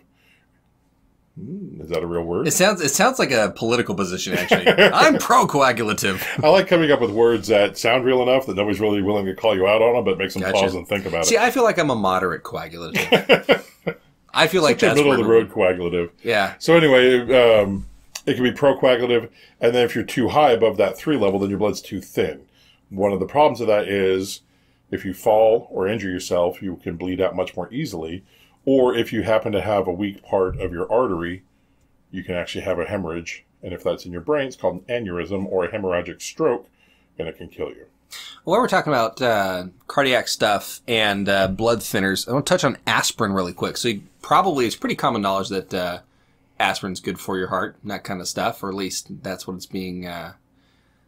Is that a real word? It sounds it sounds like a political position, actually. I'm pro-coagulative. I like coming up with words that sound real enough that nobody's really willing to call you out on them, but makes them gotcha. pause and think about See, it. See, I feel like I'm a moderate coagulative. I feel like Such that's... a middle-of-the-road coagulative. Yeah. So anyway, um, it can be procoagulative, and then if you're too high above that three level, then your blood's too thin. One of the problems of that is if you fall or injure yourself, you can bleed out much more easily. Or if you happen to have a weak part of your artery, you can actually have a hemorrhage. And if that's in your brain, it's called an aneurysm or a hemorrhagic stroke, and it can kill you. Well, while we're talking about uh, cardiac stuff and uh, blood thinners, I want to touch on aspirin really quick. So you probably, it's pretty common knowledge that uh, aspirin's good for your heart, and that kind of stuff, or at least that's what it's being, uh,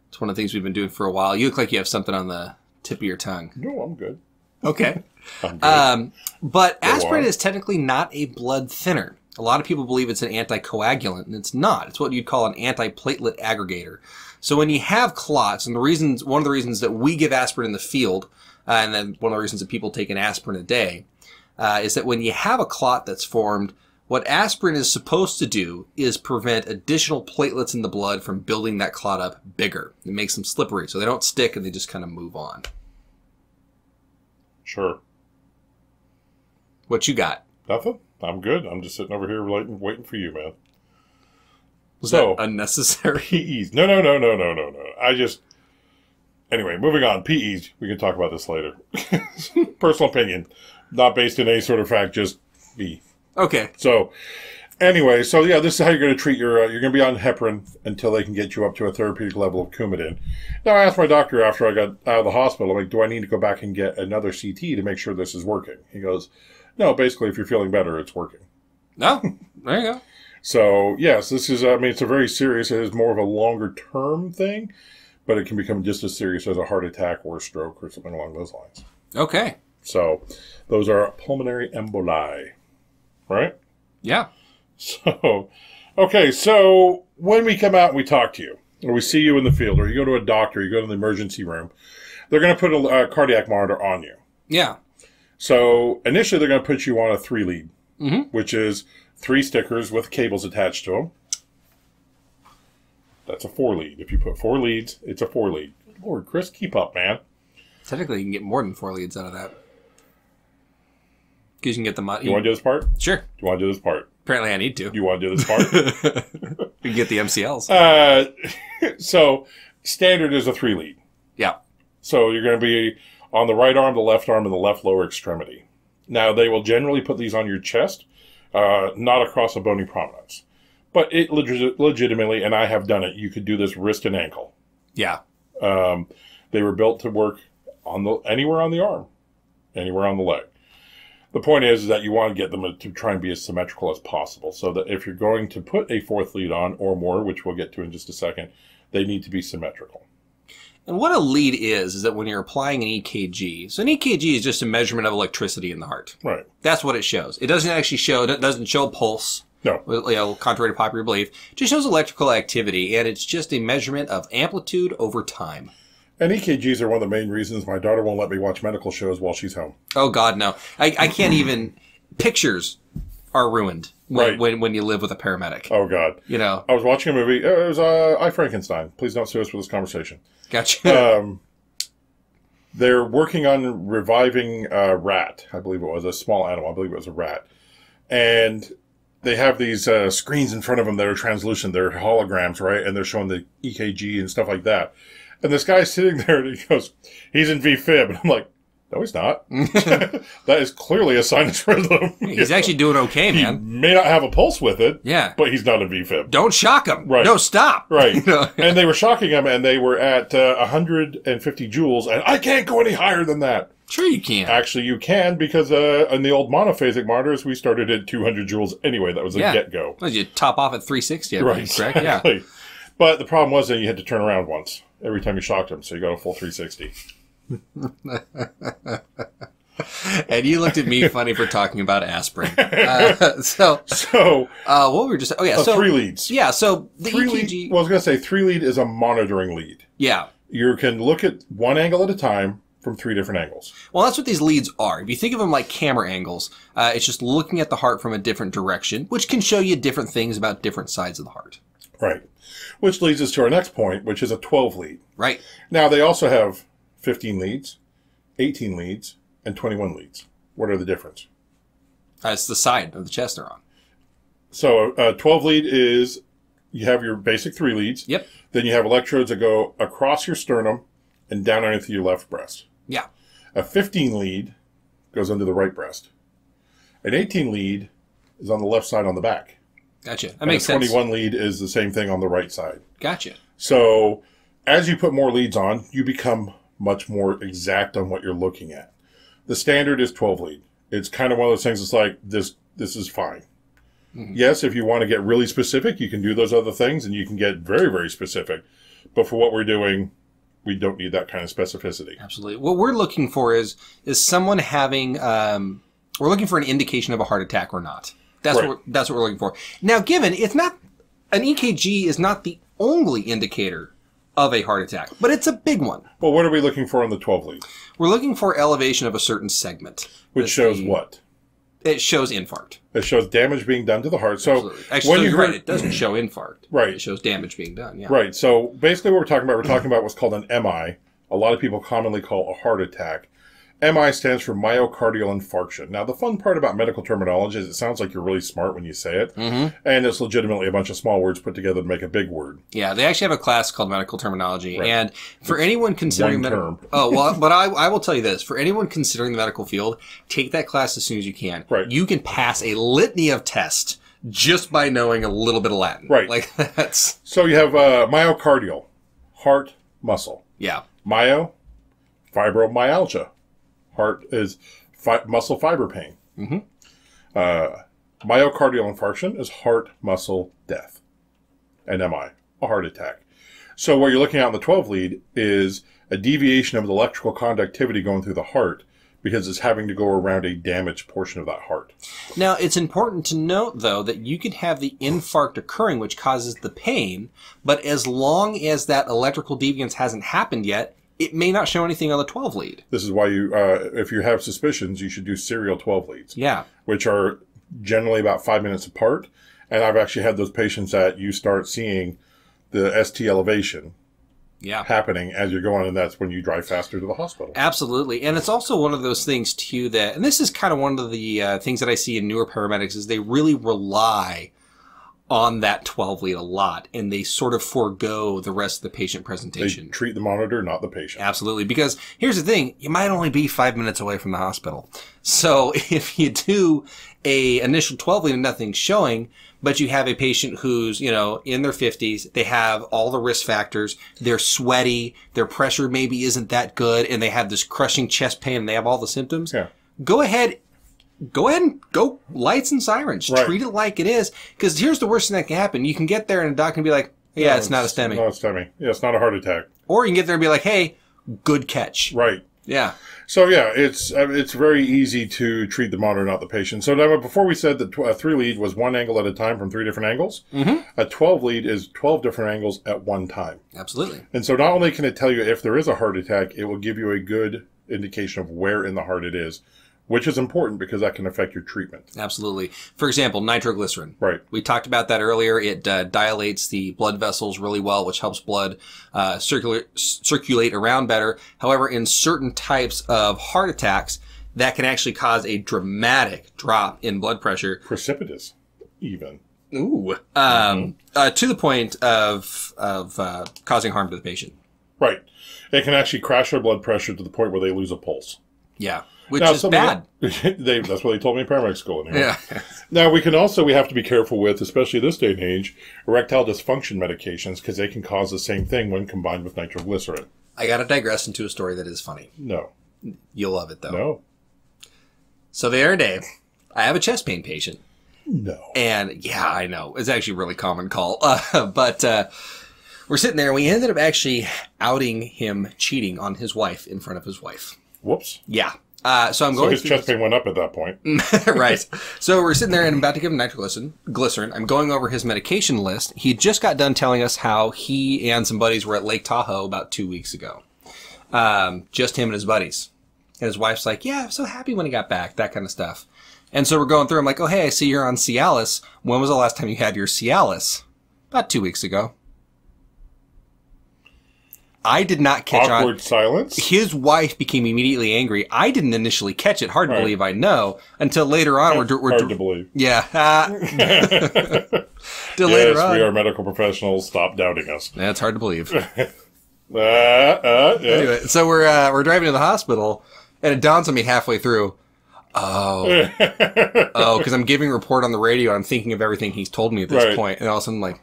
it's one of the things we've been doing for a while. You look like you have something on the tip of your tongue. No, I'm good. Okay. I'm good. Um, but go aspirin on. Is technically not a blood thinner. A lot of people believe it's an anticoagulant, and it's not. It's what you'd call an antiplatelet aggregator. So when you have clots, and the reasons, one of the reasons that we give aspirin in the field, uh, and then one of the reasons that people take an aspirin a day, uh, is that when you have a clot that's formed, what aspirin is supposed to do is prevent additional platelets in the blood from building that clot up bigger. It makes them slippery, so they don't stick, and they just kind of move on. Sure. What you got? Nothing. I'm good. I'm just sitting over here waiting, waiting for you, man. Was so, that unnecessary? P Es. No, no, no, no, no, no, no. I just... Anyway, moving on. P Es. We can talk about this later. Personal opinion. Not based in any sort of fact, just me. Okay. So, anyway, so yeah, this is how you're going to treat your... Uh, you're going to be on heparin until they can get you up to a therapeutic level of Coumadin. Now, I asked my doctor after I got out of the hospital, I'm like, do I need to go back and get another C T to make sure this is working? He goes... No, basically, if you're feeling better, it's working. No, oh, there you go. So, yes, this is, I mean, it's a very serious, it is more of a longer-term thing, but it can become just as serious as a heart attack or a stroke or something along those lines. Okay. So, those are pulmonary emboli, right? Yeah. So, okay, so when we come out and we talk to you, or we see you in the field, or you go to a doctor, you go to the emergency room, they're going to put a, a cardiac monitor on you. Yeah. So, initially, they're going to put you on a three lead, mm-hmm. which is three stickers with cables attached to them. That's a four lead. If you put four leads, it's a four lead. Lord, Chris, keep up, man. Technically, you can get more than four leads out of that. Because you can get the money. You want to do this part? Sure. Do you want to do this part? Apparently, I need to. You want to do this part? You can get the M C Ls. Uh, so, standard is a three lead. Yeah. So, you're going to be... on the right arm, the left arm, and the left lower extremity. Now, they will generally put these on your chest, uh, not across a bony prominence. But it legit legitimately, and I have done it, you could do this wrist and ankle. Yeah. Um, they were built to work on the anywhere on the arm, anywhere on the leg. The point is, is that you want to get them to try and be as symmetrical as possible, so that if you're going to put a fourth lead on or more, which we'll get to in just a second, they need to be symmetrical. And what a lead is, is that when you're applying an E K G, so an E K G is just a measurement of electricity in the heart. Right. That's what it shows. It doesn't actually show, it doesn't show pulse. No. You know, contrary to popular belief. It just shows electrical activity, and it's just a measurement of amplitude over time. And E K Gs are one of the main reasons my daughter won't let me watch medical shows while she's home. Oh, God, no. I, I can't even, pictures are ruined when, right. when, when you live with a paramedic. Oh, God. You know. I was watching a movie. It was uh, I, Frankenstein. Please don't sue us for this conversation. Gotcha. Um, they're working on reviving a rat, I believe it was, a small animal. I believe it was a rat. And they have these uh, screens in front of them that are translucent. They're holograms, right? And they're showing the E K G and stuff like that. And this guy's sitting there and he goes, he's in V fib. And I'm like, no, he's not. That is clearly a sinus rhythm. He's actually doing okay, man. He may not have a pulse with it, yeah, but he's not in V fib. Don't shock him. Right. No, stop. Right. You know? And they were shocking him, and they were at uh, one hundred fifty joules, and I can't go any higher than that. Sure you can. Actually, you can, because uh, on the old monophasic monitors, we started at two hundred joules anyway. That was a yeah. get-go. Well, you top off at three sixty, I right, think, correct? Exactly. Yeah. But the problem was that you had to turn around once every time you shocked him, so you got a full three sixty. And you looked at me funny for talking about aspirin. Uh, so, so uh, what were we just? Oh yeah, so three leads. Yeah, so the three E K G. Lead, well, I was going to say three lead is a monitoring lead. Yeah, you can look at one angle at a time from three different angles. Well, that's what these leads are. If you think of them like camera angles, uh, it's just looking at the heart from a different direction, which can show you different things about different sides of the heart. Right. Which leads us to our next point, which is a twelve lead. Right. Now they also have fifteen leads, eighteen leads, and twenty-one leads. What are the difference? Uh, it's the side of the chest they're on. So a uh, twelve lead is you have your basic three leads. Yep. Then you have electrodes that go across your sternum and down underneath your left breast. Yeah. A fifteen lead goes under the right breast. An eighteen lead is on the left side on the back. Gotcha. That and makes sense. A twenty-one lead is the same thing on the right side. Gotcha. So as you put more leads on, you become much more exact on what you're looking at. The standard is twelve lead. It's kind of one of those things that's like, this this is fine. Mm-hmm. Yes, if you want to get really specific, you can do those other things, and you can get very, very specific. But for what we're doing, we don't need that kind of specificity. Absolutely. What we're looking for is is someone having, um, we're looking for an indication of a heart attack or not. That's, right. what, we're, that's what we're looking for. Now, given it's not, an E K G is not the only indicator of a heart attack, but it's a big one. Well, what are we looking for on the twelve lead? We're looking for elevation of a certain segment. Which shows the, what? It shows infarct. It shows damage being done to the heart. So Absolutely. Actually, when so you're heard, right, it doesn't show infarct. Right. It shows damage being done, yeah. Right. So basically what we're talking about, we're talking about what's called an M I. A lot of people commonly call a heart attack. M I stands for myocardial infarction. Now, the fun part about medical terminology is it sounds like you're really smart when you say it. Mm-hmm. And it's legitimately a bunch of small words put together to make a big word. Yeah, they actually have a class called medical terminology. Right. And for it's anyone considering medical... Oh, well, but I, I will tell you this. For anyone considering the medical field, take that class as soon as you can. Right. You can pass a litany of tests just by knowing a little bit of Latin. Right. Like, that's... So you have uh, myocardial, heart muscle. Yeah. Myo, fibromyalgia. Heart is fi muscle fiber pain. Mm-hmm. uh, myocardial infarction is heart muscle death. And M I, a heart attack. So what you're looking at in the twelve lead is a deviation of the electrical conductivity going through the heart because it's having to go around a damaged portion of that heart. Now, it's important to note, though, that you could have the infarct occurring, which causes the pain, but as long as that electrical deviance hasn't happened yet, it may not show anything on the twelve lead. This is why you, uh, if you have suspicions, you should do serial twelve leads. Yeah. Which are generally about five minutes apart. And I've actually had those patients that you start seeing the S T elevation yeah. happening as you're going. And that's when you drive faster to the hospital. Absolutely. And it's also one of those things, too, that, and this is kind of one of the uh, things that I see in newer paramedics, is they really rely on that twelve lead a lot, and they sort of forego the rest of the patient presentation. They treat the monitor, not the patient. Absolutely, because here's the thing, you might only be five minutes away from the hospital. So if you do a initial twelve lead and nothing's showing, but you have a patient who's, you know, in their fifties, they have all the risk factors, they're sweaty, their pressure maybe isn't that good, and they have this crushing chest pain, and they have all the symptoms, yeah. go ahead Go ahead and go lights and sirens. Right. Treat it like it is. Because here's the worst thing that can happen. You can get there and a doc can be like, yeah, no, it's, it's not a STEMI. Not a STEMI. Yeah, it's not a heart attack. Or you can get there and be like, hey, good catch. Right. Yeah. So, yeah, it's uh, it's very easy to treat the monitor, not the patient. So, now, before we said that a three lead was one angle at a time from three different angles, mm-hmm. a twelve lead is twelve different angles at one time. Absolutely. And so, not only can it tell you if there is a heart attack, it will give you a good indication of where in the heart it is. Which is important because that can affect your treatment. Absolutely. For example, nitroglycerin. Right. We talked about that earlier. It uh, dilates the blood vessels really well, which helps blood uh, circulate circulate around better. However, in certain types of heart attacks, that can actually cause a dramatic drop in blood pressure. Precipitous, even. Ooh. Um, mm-hmm. uh, to the point of, of uh, causing harm to the patient. Right. It can actually crash their blood pressure to the point where they lose a pulse. Yeah. Which now, is bad. They, that's what they told me in paramedic school. Anyway. Yeah. Now, we can also, we have to be careful with, especially this day and age, erectile dysfunction medications, because they can cause the same thing when combined with nitroglycerin. I got to digress into a story that is funny. No. You'll love it, though. No. So the other day, I have a chest pain patient. No. And, yeah, I know. It's actually a really common call. Uh, but uh, we're sitting there, and we ended up actually outing him cheating on his wife in front of his wife. Whoops. Yeah. Uh, so I'm going. So his chest pain went up at that point. Right. So we're sitting there and I'm about to give him nitroglycerin. Glycerin. I'm going over his medication list. He just got done telling us how he and some buddies were at Lake Tahoe about two weeks ago. Um, just him and his buddies. And his wife's like, yeah, I'm so happy when he got back, that kind of stuff. And so we're going through. I'm like, oh, hey, I see you're on Cialis. When was the last time you had your Cialis? About two weeks ago. I did not catch on. Awkward silence. His wife became immediately angry. I didn't initially catch it. Hard to right. believe I know until later on. That's we're, we're hard to believe. Yeah. Till yes, later on. We are medical professionals. Stop doubting us. That's hard to believe. uh, uh, yeah. Anyway, so we're uh, we're driving to the hospital, and it dawns on me halfway through. Oh, oh, because I'm giving a report on the radio. And I'm thinking of everything he's told me at this right. point, and all of a sudden, I'm like.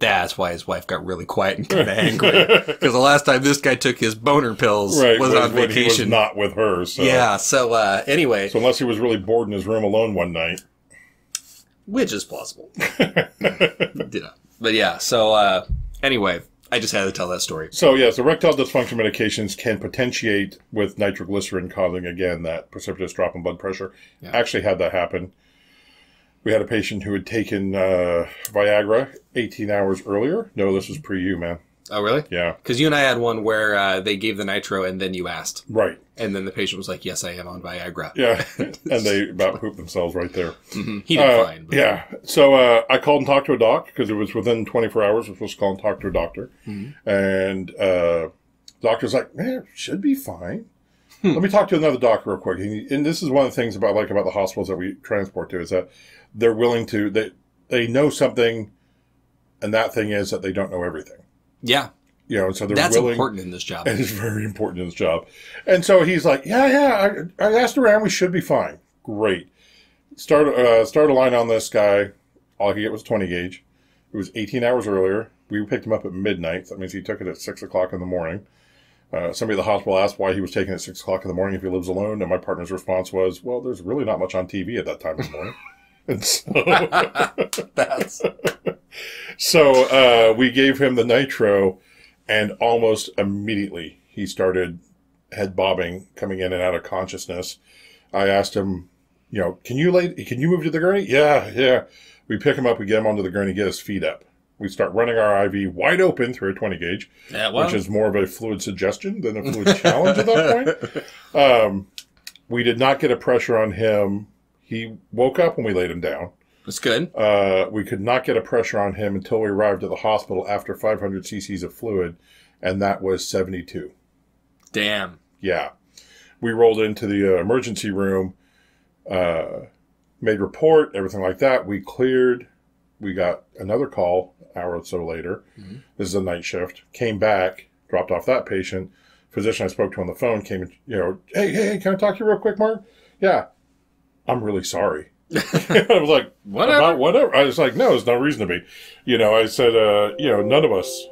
That's why his wife got really quiet and kind of angry. Because the last time this guy took his boner pills right, was on vacation. He was not with her. So. Yeah, so uh, anyway. So unless he was really bored in his room alone one night. Which is plausible. Yeah. But yeah, so uh, anyway, I just had to tell that story. So yeah, so erectile dysfunction medications can potentiate with nitroglycerin causing, again, that precipitous drop in blood pressure. Yeah. Actually had that happen. We had a patient who had taken uh, Viagra eighteen hours earlier. No, this was pre-you, man. Oh, really? Yeah. Because you and I had one where uh, they gave the nitro and then you asked. Right. And then the patient was like, yes, I am on Viagra. Yeah. And they about pooped themselves right there. Mm-hmm. He did uh, fine. But... yeah. So uh, I called and talked to a doc because it was within twenty-four hours. I was supposed to call and talk to a doctor. Mm-hmm. And uh, doctor's like, man, should be fine. Hmm. Let me talk to another doctor real quick. And this is one of the things about like about the hospitals that we transport to is that they're willing to, they, they know something, and that thing is that they don't know everything. Yeah. You know, so they're That's willing. That's important in this job. And it's very important in this job. And so he's like, yeah, yeah, I, I asked around, we should be fine. Great. Start, uh, start a line on this guy. All he could get was twenty gauge. It was eighteen hours earlier. We picked him up at midnight. So that means he took it at six o'clock in the morning. Uh, somebody at the hospital asked why he was taking it at six o'clock in the morning if he lives alone, and my partner's response was, well, there's really not much on T V at that time of the morning. And so, That's... so uh, we gave him the nitro, and almost immediately he started head bobbing, coming in and out of consciousness. I asked him, you know, can you lay, can you move to the gurney? Yeah, yeah. We pick him up, we get him onto the gurney, get his feet up. We start running our I V wide open through a twenty gauge, yeah, well. which is more of a fluid suggestion than a fluid challenge at that point. Um, we did not get a pressure on him. He woke up when we laid him down. That's good. Uh, we could not get a pressure on him until we arrived at the hospital after five hundred cc's of fluid, and that was seventy-two. Damn. Yeah. We rolled into the uh, emergency room, uh, made report, everything like that. We cleared. We got another call an hour or so later. Mm-hmm. This is a night shift. Came back, dropped off that patient. Physician I spoke to on the phone came and, you know, hey, hey, can I talk to you real quick, Mark? Yeah. I'm really sorry. I was like, whatever. About whatever. I was like, no, there's no reason to be. You know, I said, uh, you know, none of us.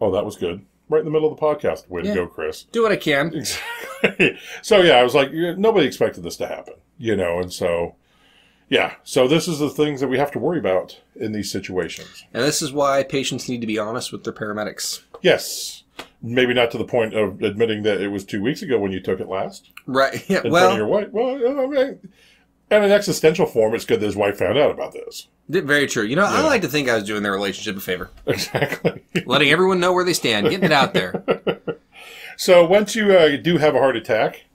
Oh, that was good. Right in the middle of the podcast. Way yeah. to go, Chris. Do what I can. Exactly. So, yeah, I was like, nobody expected this to happen, you know, and so, yeah. So this is the things that we have to worry about in these situations. And this is why patients need to be honest with their paramedics. Yes. Maybe not to the point of admitting that it was two weeks ago when you took it last. Right. Yeah. In well, front of your wife. Well, I mean, in an existential form, it's good that his wife found out about this. Very true. You know, yeah. I like to think I was doing their relationship a favor. Exactly. Letting everyone know where they stand. Getting it out there. So once you uh, do have a heart attack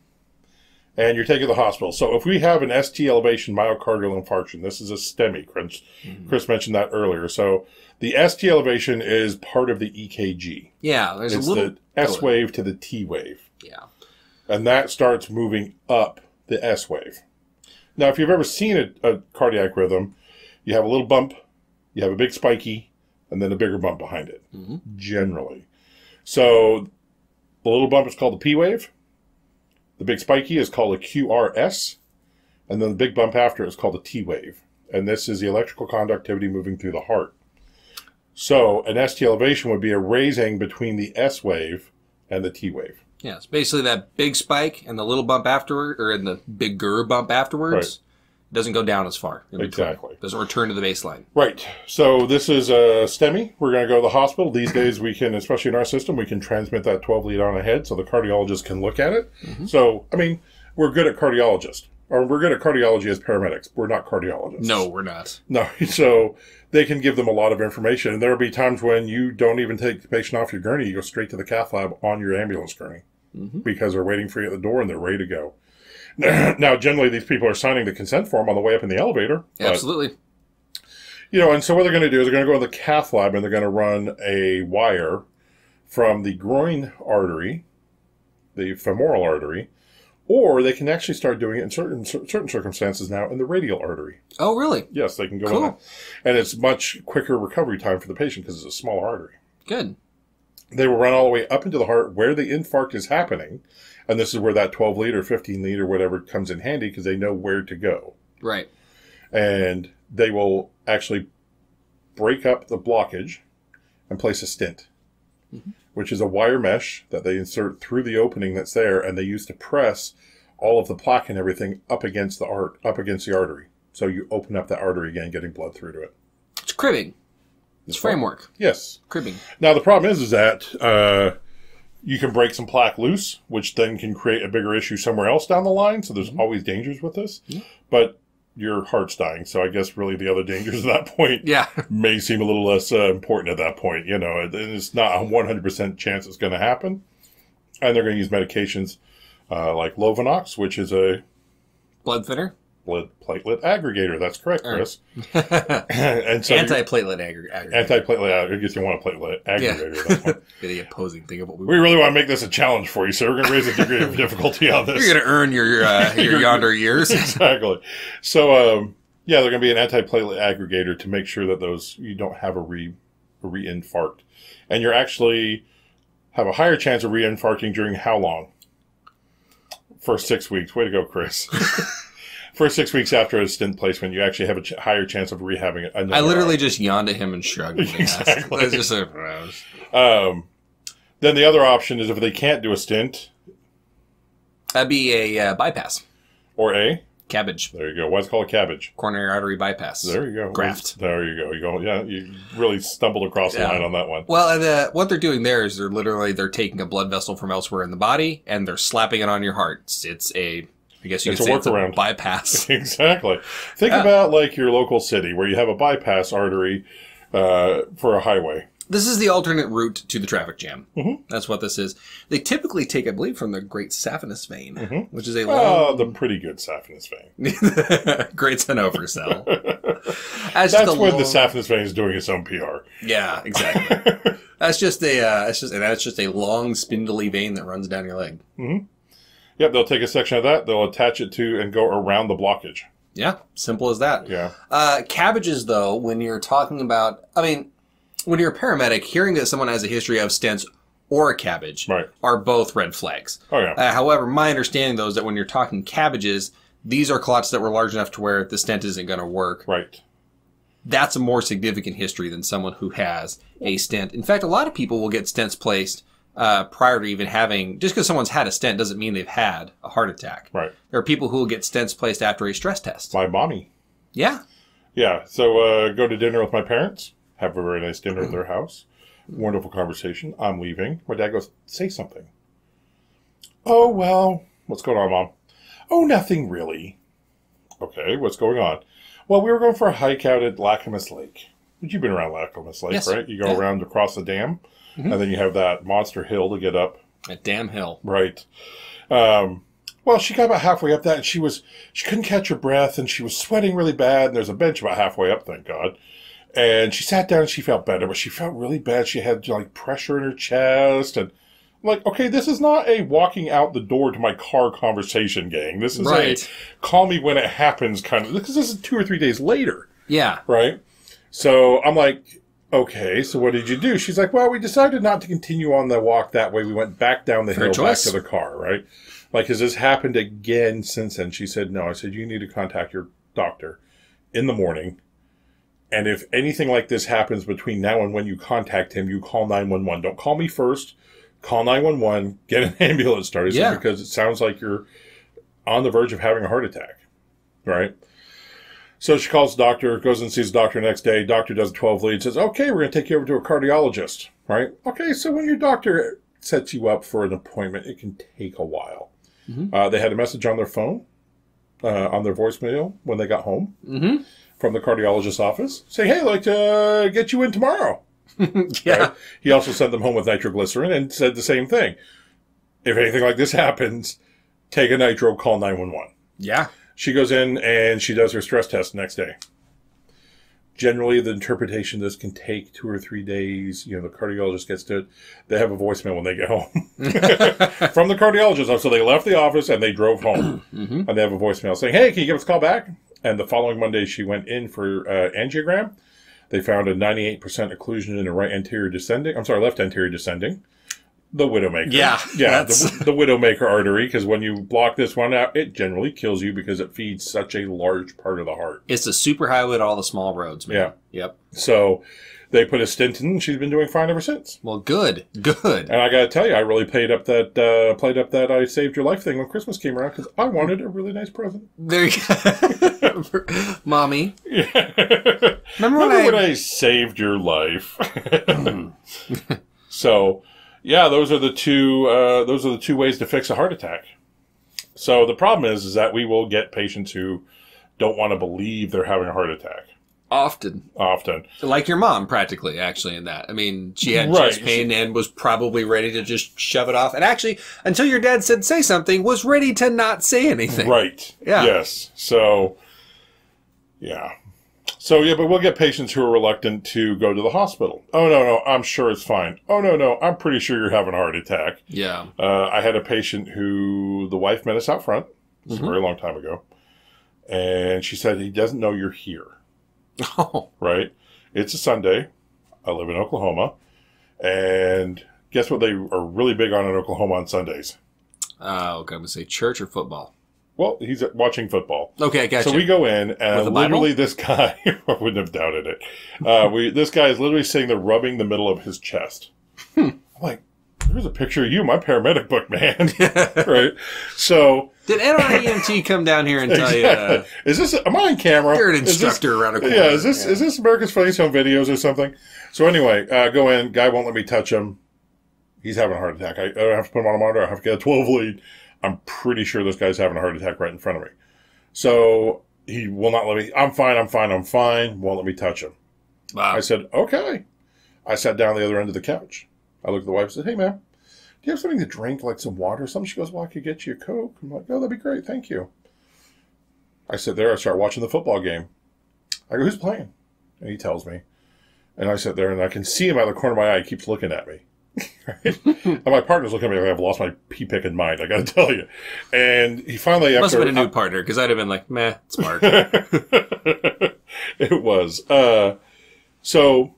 and you're taken to the hospital. So if we have an S T elevation myocardial infarction, this is a STEMI. Chris, mm-hmm. Chris mentioned that earlier. So the S T elevation is part of the E K G. Yeah. There's it's a little... the S wave to the T wave. Yeah. And that starts moving up the S wave. Now, if you've ever seen a, a cardiac rhythm, you have a little bump, you have a big spiky, and then a bigger bump behind it, mm-hmm. generally. So the little bump is called the P wave. The big spiky is called a Q R S, and then the big bump after is called a T wave. And this is the electrical conductivity moving through the heart. So an S T elevation would be a raising between the S wave and the T wave. Yeah, it's basically that big spike and the little bump afterward, or in the bigger bump afterwards, right. doesn't go down as far. Exactly. Doesn't return to the baseline. Right. So this is a STEMI. We're going to go to the hospital. These days we can, especially in our system, we can transmit that twelve lead on ahead so the cardiologist can look at it. Mm-hmm. So, I mean, we're good at cardiologists. Or we're good at cardiology as paramedics. We're not cardiologists. No, we're not. No. So they can give them a lot of information. And there will be times when you don't even take the patient off your gurney. You go straight to the cath lab on your ambulance gurney. Mm-hmm. Because they're waiting for you at the door and they're ready to go. Now, generally, these people are signing the consent form on the way up in the elevator. But, absolutely. You know, and so what they're going to do is they're going to go to the cath lab and they're going to run a wire from the groin artery, the femoral artery, or they can actually start doing it in certain certain circumstances now in the radial artery. Oh, really? Yes, they can go cool. in there. And it's much quicker recovery time for the patient because it's a small artery. Good. They will run all the way up into the heart where the infarct is happening. And this is where that twelve lead or fifteen lead or whatever comes in handy because they know where to go. Right. And they will actually break up the blockage and place a stent, mm-hmm. which is a wire mesh that they insert through the opening that's there, and they use to press all of the plaque and everything up against the art, up against the artery. So you open up that artery again, getting blood through to it. It's cribbing. It's framework. Yes. Cribbing. Now, the problem is, is that uh, you can break some plaque loose, which then can create a bigger issue somewhere else down the line. So there's mm-hmm. always dangers with this. Mm-hmm. But your heart's dying. So I guess really the other dangers at that point yeah. may seem a little less uh, important at that point. You know, it, it's not a one hundred percent chance it's going to happen. And they're going to use medications uh, like Lovenox, which is a... blood thinner? Blood platelet aggregator. That's correct, Chris. Right. And so anti-platelet aggregator. Anti-platelet aggregator. I guess you want a platelet aggregator. Yeah. The opposing thing of what we, we really want to make this a challenge for you, so we're going to raise a degree of difficulty on this. You're going to earn your, uh, your yonder years. Exactly. So, um, yeah, they're going to be an anti-platelet aggregator to make sure that those you don't have a, re, a re-infarct. And you're actually have a higher chance of re-infarcting during how long? For six weeks. Way to go, Chris. For six weeks after a stent placement, you actually have a ch higher chance of rehabbing it. I literally hour. just yawned at him and shrugged. Exactly. That's just a um, then the other option is if they can't do a stent, that'd be a uh, bypass or a cabbage. There you go. Why is it called a cabbage? Coronary artery bypass. There you go. Graft. There you go. You go. Yeah, you really stumbled across yeah. the line on that one. Well, and, uh, what they're doing there is they're literally they're taking a blood vessel from elsewhere in the body and they're slapping it on your heart. It's, it's a I guess you it's could say a workaround. It's a bypass. Exactly. Think yeah. about like your local city where you have a bypass artery uh, for a highway. This is the alternate route to the traffic jam. Mm-hmm. That's what this is. They typically take, I believe, from the Great Saphenous Vein, mm-hmm. which is a long... Uh, the pretty good Saphenous Vein. Great's an oversell. That's, that's when long... the Saphenous Vein is doing its own P R. Yeah, exactly. That's just a uh, that's just and that's just a long spindly vein that runs down your leg. Mm-hmm. Yep, they'll take a section of that, they'll attach it to and go around the blockage. Yeah, simple as that. Yeah. Uh, cabbages, though, when you're talking about, I mean, when you're a paramedic, hearing that someone has a history of stents or a cabbage right. are both red flags. Oh, yeah. Uh, however, my understanding, though, is that when you're talking cabbages, these are clots that were large enough to where the stent isn't going to work. Right. That's a more significant history than someone who has a stent. In fact, a lot of people will get stents placed Uh, prior to even having, just because someone's had a stent doesn't mean they've had a heart attack. Right. There are people who will get stents placed after a stress test. My mommy. Yeah. Yeah. So uh, go to dinner with my parents. Have a very nice dinner at their house. Wonderful conversation. I'm leaving. My dad goes, say something. Oh, well, what's going on, Mom? Oh, nothing really. Okay, what's going on? Well, we were going for a hike out at Lackamas Lake. You've been around Lackamas Lake, yes. right? You go yeah. around across the dam. Mm-hmm. And then you have that monster hill to get up. A damn hill. Right. Um, well, she got about halfway up that, and she was she couldn't catch her breath, and she was sweating really bad, and there's a bench about halfway up, thank God. And she sat down, and she felt better, but she felt really bad. She had, like, pressure in her chest, and I'm like, okay, this is not a walking out the door to my car conversation, gang. This is right. a call me when it happens kind of, because this is two or three days later. Yeah. Right? So I'm like... okay, so what did you do? She's like, well, we decided not to continue on the walk that way. We went back down the Fair hill, choice. Back to the car, right? Like, has this happened again since then? She said, no. I said, you need to contact your doctor in the morning. And if anything like this happens between now and when you contact him, you call nine one one. Don't call me first. Call nine one one. Get an ambulance started. Yeah. Because it sounds like you're on the verge of having a heart attack, right? So she calls the doctor, goes and sees the doctor the next day. Doctor does a twelve lead, says, okay, we're going to take you over to a cardiologist, right? Okay, so when your doctor sets you up for an appointment, it can take a while. Mm-hmm. uh, they had a message on their phone, uh, on their voicemail when they got home mm-hmm. from the cardiologist's office. Say, hey, I'd like to get you in tomorrow. yeah. Right? He also sent them home with nitroglycerin and said the same thing. If anything like this happens, take a nitro, call nine one one. Yeah. She goes in and she does her stress test the next day. Generally, the interpretation of this can take two or three days. You know, the cardiologist gets to it. They have a voicemail when they get home. From the cardiologist. So they left the office and they drove home. mm-hmm. And they have a voicemail saying, hey, can you give us a call back? And the following Monday, she went in for uh, angiogram. They found a ninety-eight percent occlusion in the right anterior descending. I'm sorry, left anterior descending. The Widowmaker. Yeah. Yeah, the, the Widowmaker artery, because when you block this one out, it generally kills you because it feeds such a large part of the heart. It's a superhighway to all the small roads, man. Yeah. Yep. So they put a stent in, and she's been doing fine ever since. Well, good. Good. And I got to tell you, I really played up that uh, played up that I saved your life thing when Christmas came around, because I wanted a really nice present. There you go. Mommy. Yeah. Remember, Remember when, I... when I saved your life? So... yeah, those are the two. Uh, those are the two ways to fix a heart attack. So the problem is, is that we will get patients who don't want to believe they're having a heart attack. Often, often, like your mom, practically, actually, in that. I mean, she had right. chest pain and was probably ready to just shove it off. And actually, until your dad said say something, was ready to not say anything. Right. Yeah. Yes. So, yeah. So, yeah, but we'll get patients who are reluctant to go to the hospital. Oh, no, no, I'm sure it's fine. Oh, no, no, I'm pretty sure you're having a heart attack. Yeah. Uh, I had a patient who the wife met us out front. It's mm-hmm. a very long time ago. And she said, he doesn't know you're here. Oh. Right? It's a Sunday. I live in Oklahoma. And guess what they are really big on in Oklahoma on Sundays? Uh, okay, I'm going to say church or football. Well, he's watching football. Okay, I gotcha. So we go in, and literally this guy, I wouldn't have doubted it, uh, we, this guy is literally sitting there rubbing the middle of his chest. Hmm. I'm like, there's a picture of you, my paramedic book, man. Right? So... did N R E M T come down here and tell exactly. you... Uh, is this... am I on camera? You're an instructor this, around a corner. Yeah, is this, yeah. is this America's Funniest Home Videos or something? So anyway, uh, go in, guy won't let me touch him. He's having a heart attack. I, I don't have to put him on a monitor. I have to get a twelve lead. I'm pretty sure this guy's having a heart attack right in front of me. So he will not let me. I'm fine. I'm fine. I'm fine. Won't let me touch him. Wow. I said, okay. I sat down the other end of the couch. I looked at the wife and said, hey, ma'am, do you have something to drink, like some water or something? She goes, well, I could get you a Coke. I'm like, oh, that'd be great. Thank you. I sit there. I start watching the football game. I go, who's playing? And he tells me. And I sit there and I can see him out of the corner of my eye. He keeps looking at me. Right? And my partner's looking at me like I've lost my pea picking mind, I gotta tell you. And he finally after, must have been a new I, partner, because I'd have been like, meh, it's Mark. It was uh, so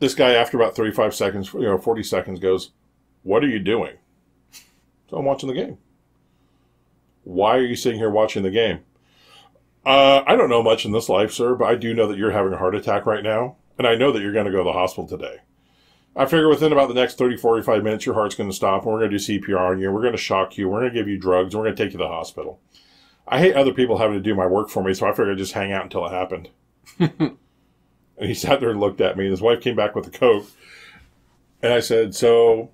this guy after about thirty-five seconds, you know, forty seconds goes, what are you doing? So I'm watching the game. Why are you sitting here watching the game? uh, I don't know much in this life, sir, but I do know that you're having a heart attack right now, and I know that you're going to go to the hospital today. I figure within about the next thirty, forty-five minutes, your heart's going to stop, and we're going to do C P R on you, and we're going to shock you, we're going to give you drugs, and we're going to take you to the hospital. I hate other people having to do my work for me, so I figured I'd just hang out until it happened. And he sat there and looked at me, and his wife came back with a Coke. And I said, so,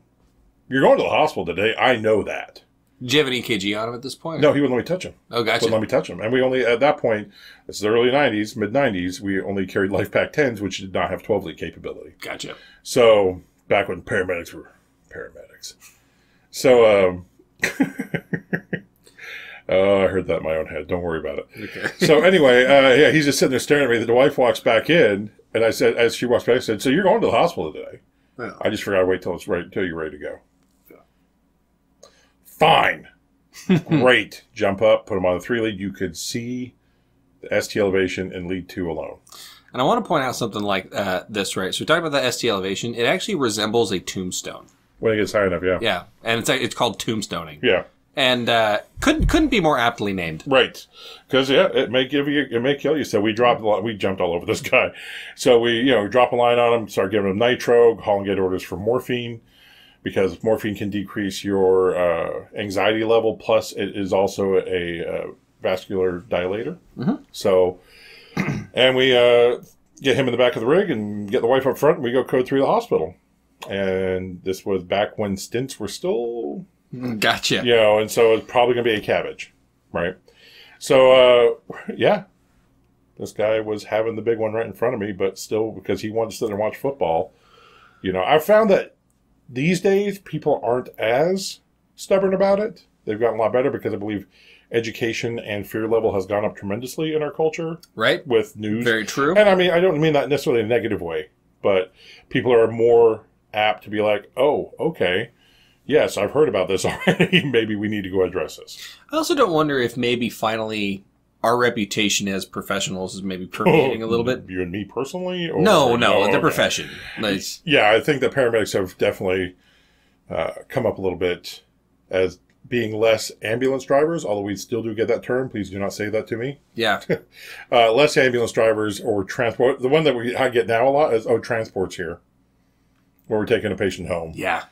you're going to the hospital today, I know that. Did you have an E K G on him at this point? No, he wouldn't let me touch him. Oh, gotcha. Wouldn't let me touch him. And we only, at that point, this is the early nineties, mid nineties, we only carried Life Pack tens, which did not have twelve lead capability. Gotcha. So, back when paramedics were paramedics. So, um... oh, I heard that in my own head. Don't worry about it. Okay. So, anyway, uh, yeah, he's just sitting there staring at me. The wife walks back in, and I said, as she walks back, I said, so you're going to the hospital today? Oh. I just forgot to wait till it's right, till you're ready to go. Fine. Great. Jump up, put him on the three lead. You could see the S T elevation and lead two alone. And I want to point out something like uh, this, right? So we're talking about the S T elevation. It actually resembles a tombstone. When it gets high enough, yeah. Yeah. And it's it's called tombstoning. Yeah. And uh, couldn't couldn't be more aptly named. Right. Because, yeah, it may give you, it may kill you. So we dropped a lot. We jumped all over this guy. So we, you know, drop a line on him, start giving him nitro, calling get orders for morphine. Because morphine can decrease your uh, anxiety level, plus it is also a, a vascular dilator. Mm-hmm. So, and we uh, get him in the back of the rig and get the wife up front, and we go code through the hospital. And this was back when stints were still... Gotcha. You know, and so it's probably going to be a cabbage, right? So, uh, yeah, this guy was having the big one right in front of me, but still, because he wanted to sit there and watch football. You know, I found that these days, people aren't as stubborn about it. They've gotten a lot better because I believe education and fear level has gone up tremendously in our culture. Right. With news. Very true. And I mean, I don't mean that necessarily in a negative way, but people are more apt to be like, oh, okay, yes, I've heard about this already. Maybe we need to go address this. I also don't wonder if maybe finally our reputation as professionals is maybe permeating oh, a little bit. You and me personally? Or, no, no, no, the okay. profession. Nice. Yeah, I think that paramedics have definitely uh, come up a little bit as being less ambulance drivers, although we still do get that term. Please do not say that to me. Yeah. uh, less ambulance drivers or transport. The one that we I get now a lot is, oh, transport's here, where we're taking a patient home. Yeah.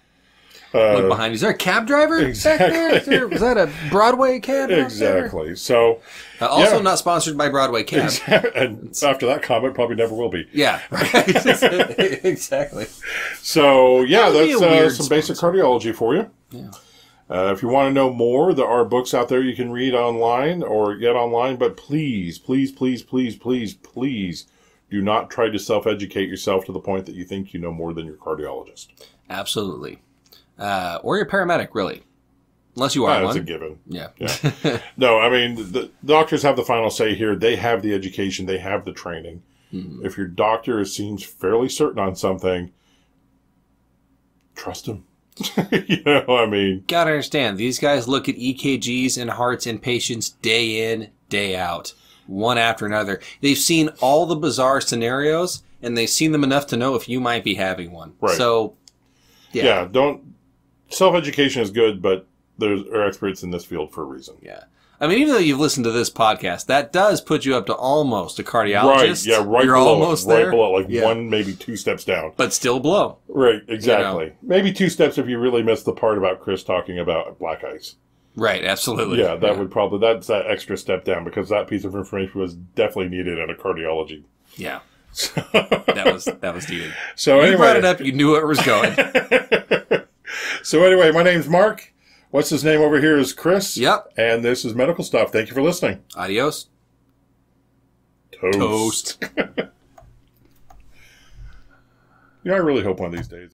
Uh, Look behind you. Is there a cab driver exactly. back there? Is there, was that a Broadway cab? Exactly. So, uh, also yeah. not sponsored by Broadway cab. Exactly. And it's... after that comment, probably never will be. Yeah. Right. Exactly. So, yeah, that that's uh, some sponsor. basic cardiology for you. Yeah. Uh, if you want to know more, there are books out there you can read online or get online. But please, please, please, please, please, please do not try to self-educate yourself to the point that you think you know more than your cardiologist. Absolutely. Uh, or your paramedic, really. Unless you are ah, one. That's a given. Yeah. yeah. No, I mean, the, the doctors have the final say here. They have the education. They have the training. Mm. If your doctor seems fairly certain on something, trust him. You know, I mean. Gotta understand, these guys look at E K Gs and hearts in patients day in, day out. One after another. They've seen all the bizarre scenarios, and they've seen them enough to know if you might be having one. Right. So, yeah. Yeah, don't... self-education is good, but there are experts in this field for a reason. Yeah. I mean, even though you've listened to this podcast, that does put you up to almost a cardiologist. Right, yeah, right You're below. Almost right there. below, like yeah. one, maybe two steps down. But still below. Right, exactly. You know? Maybe two steps if you really missed the part about Chris talking about black ice. Right, absolutely. Yeah, that yeah. would probably, that's that extra step down, because that piece of information was definitely needed in a cardiology. Yeah. So. that was that was needed. So anyway. You brought it up, you knew where it was going. So anyway, my name's Mark. What's his name over here is Chris. Yep. And this is Medical Stuff. Thank you for listening. Adios. Toast. Toast. You know, I really hope one of these days.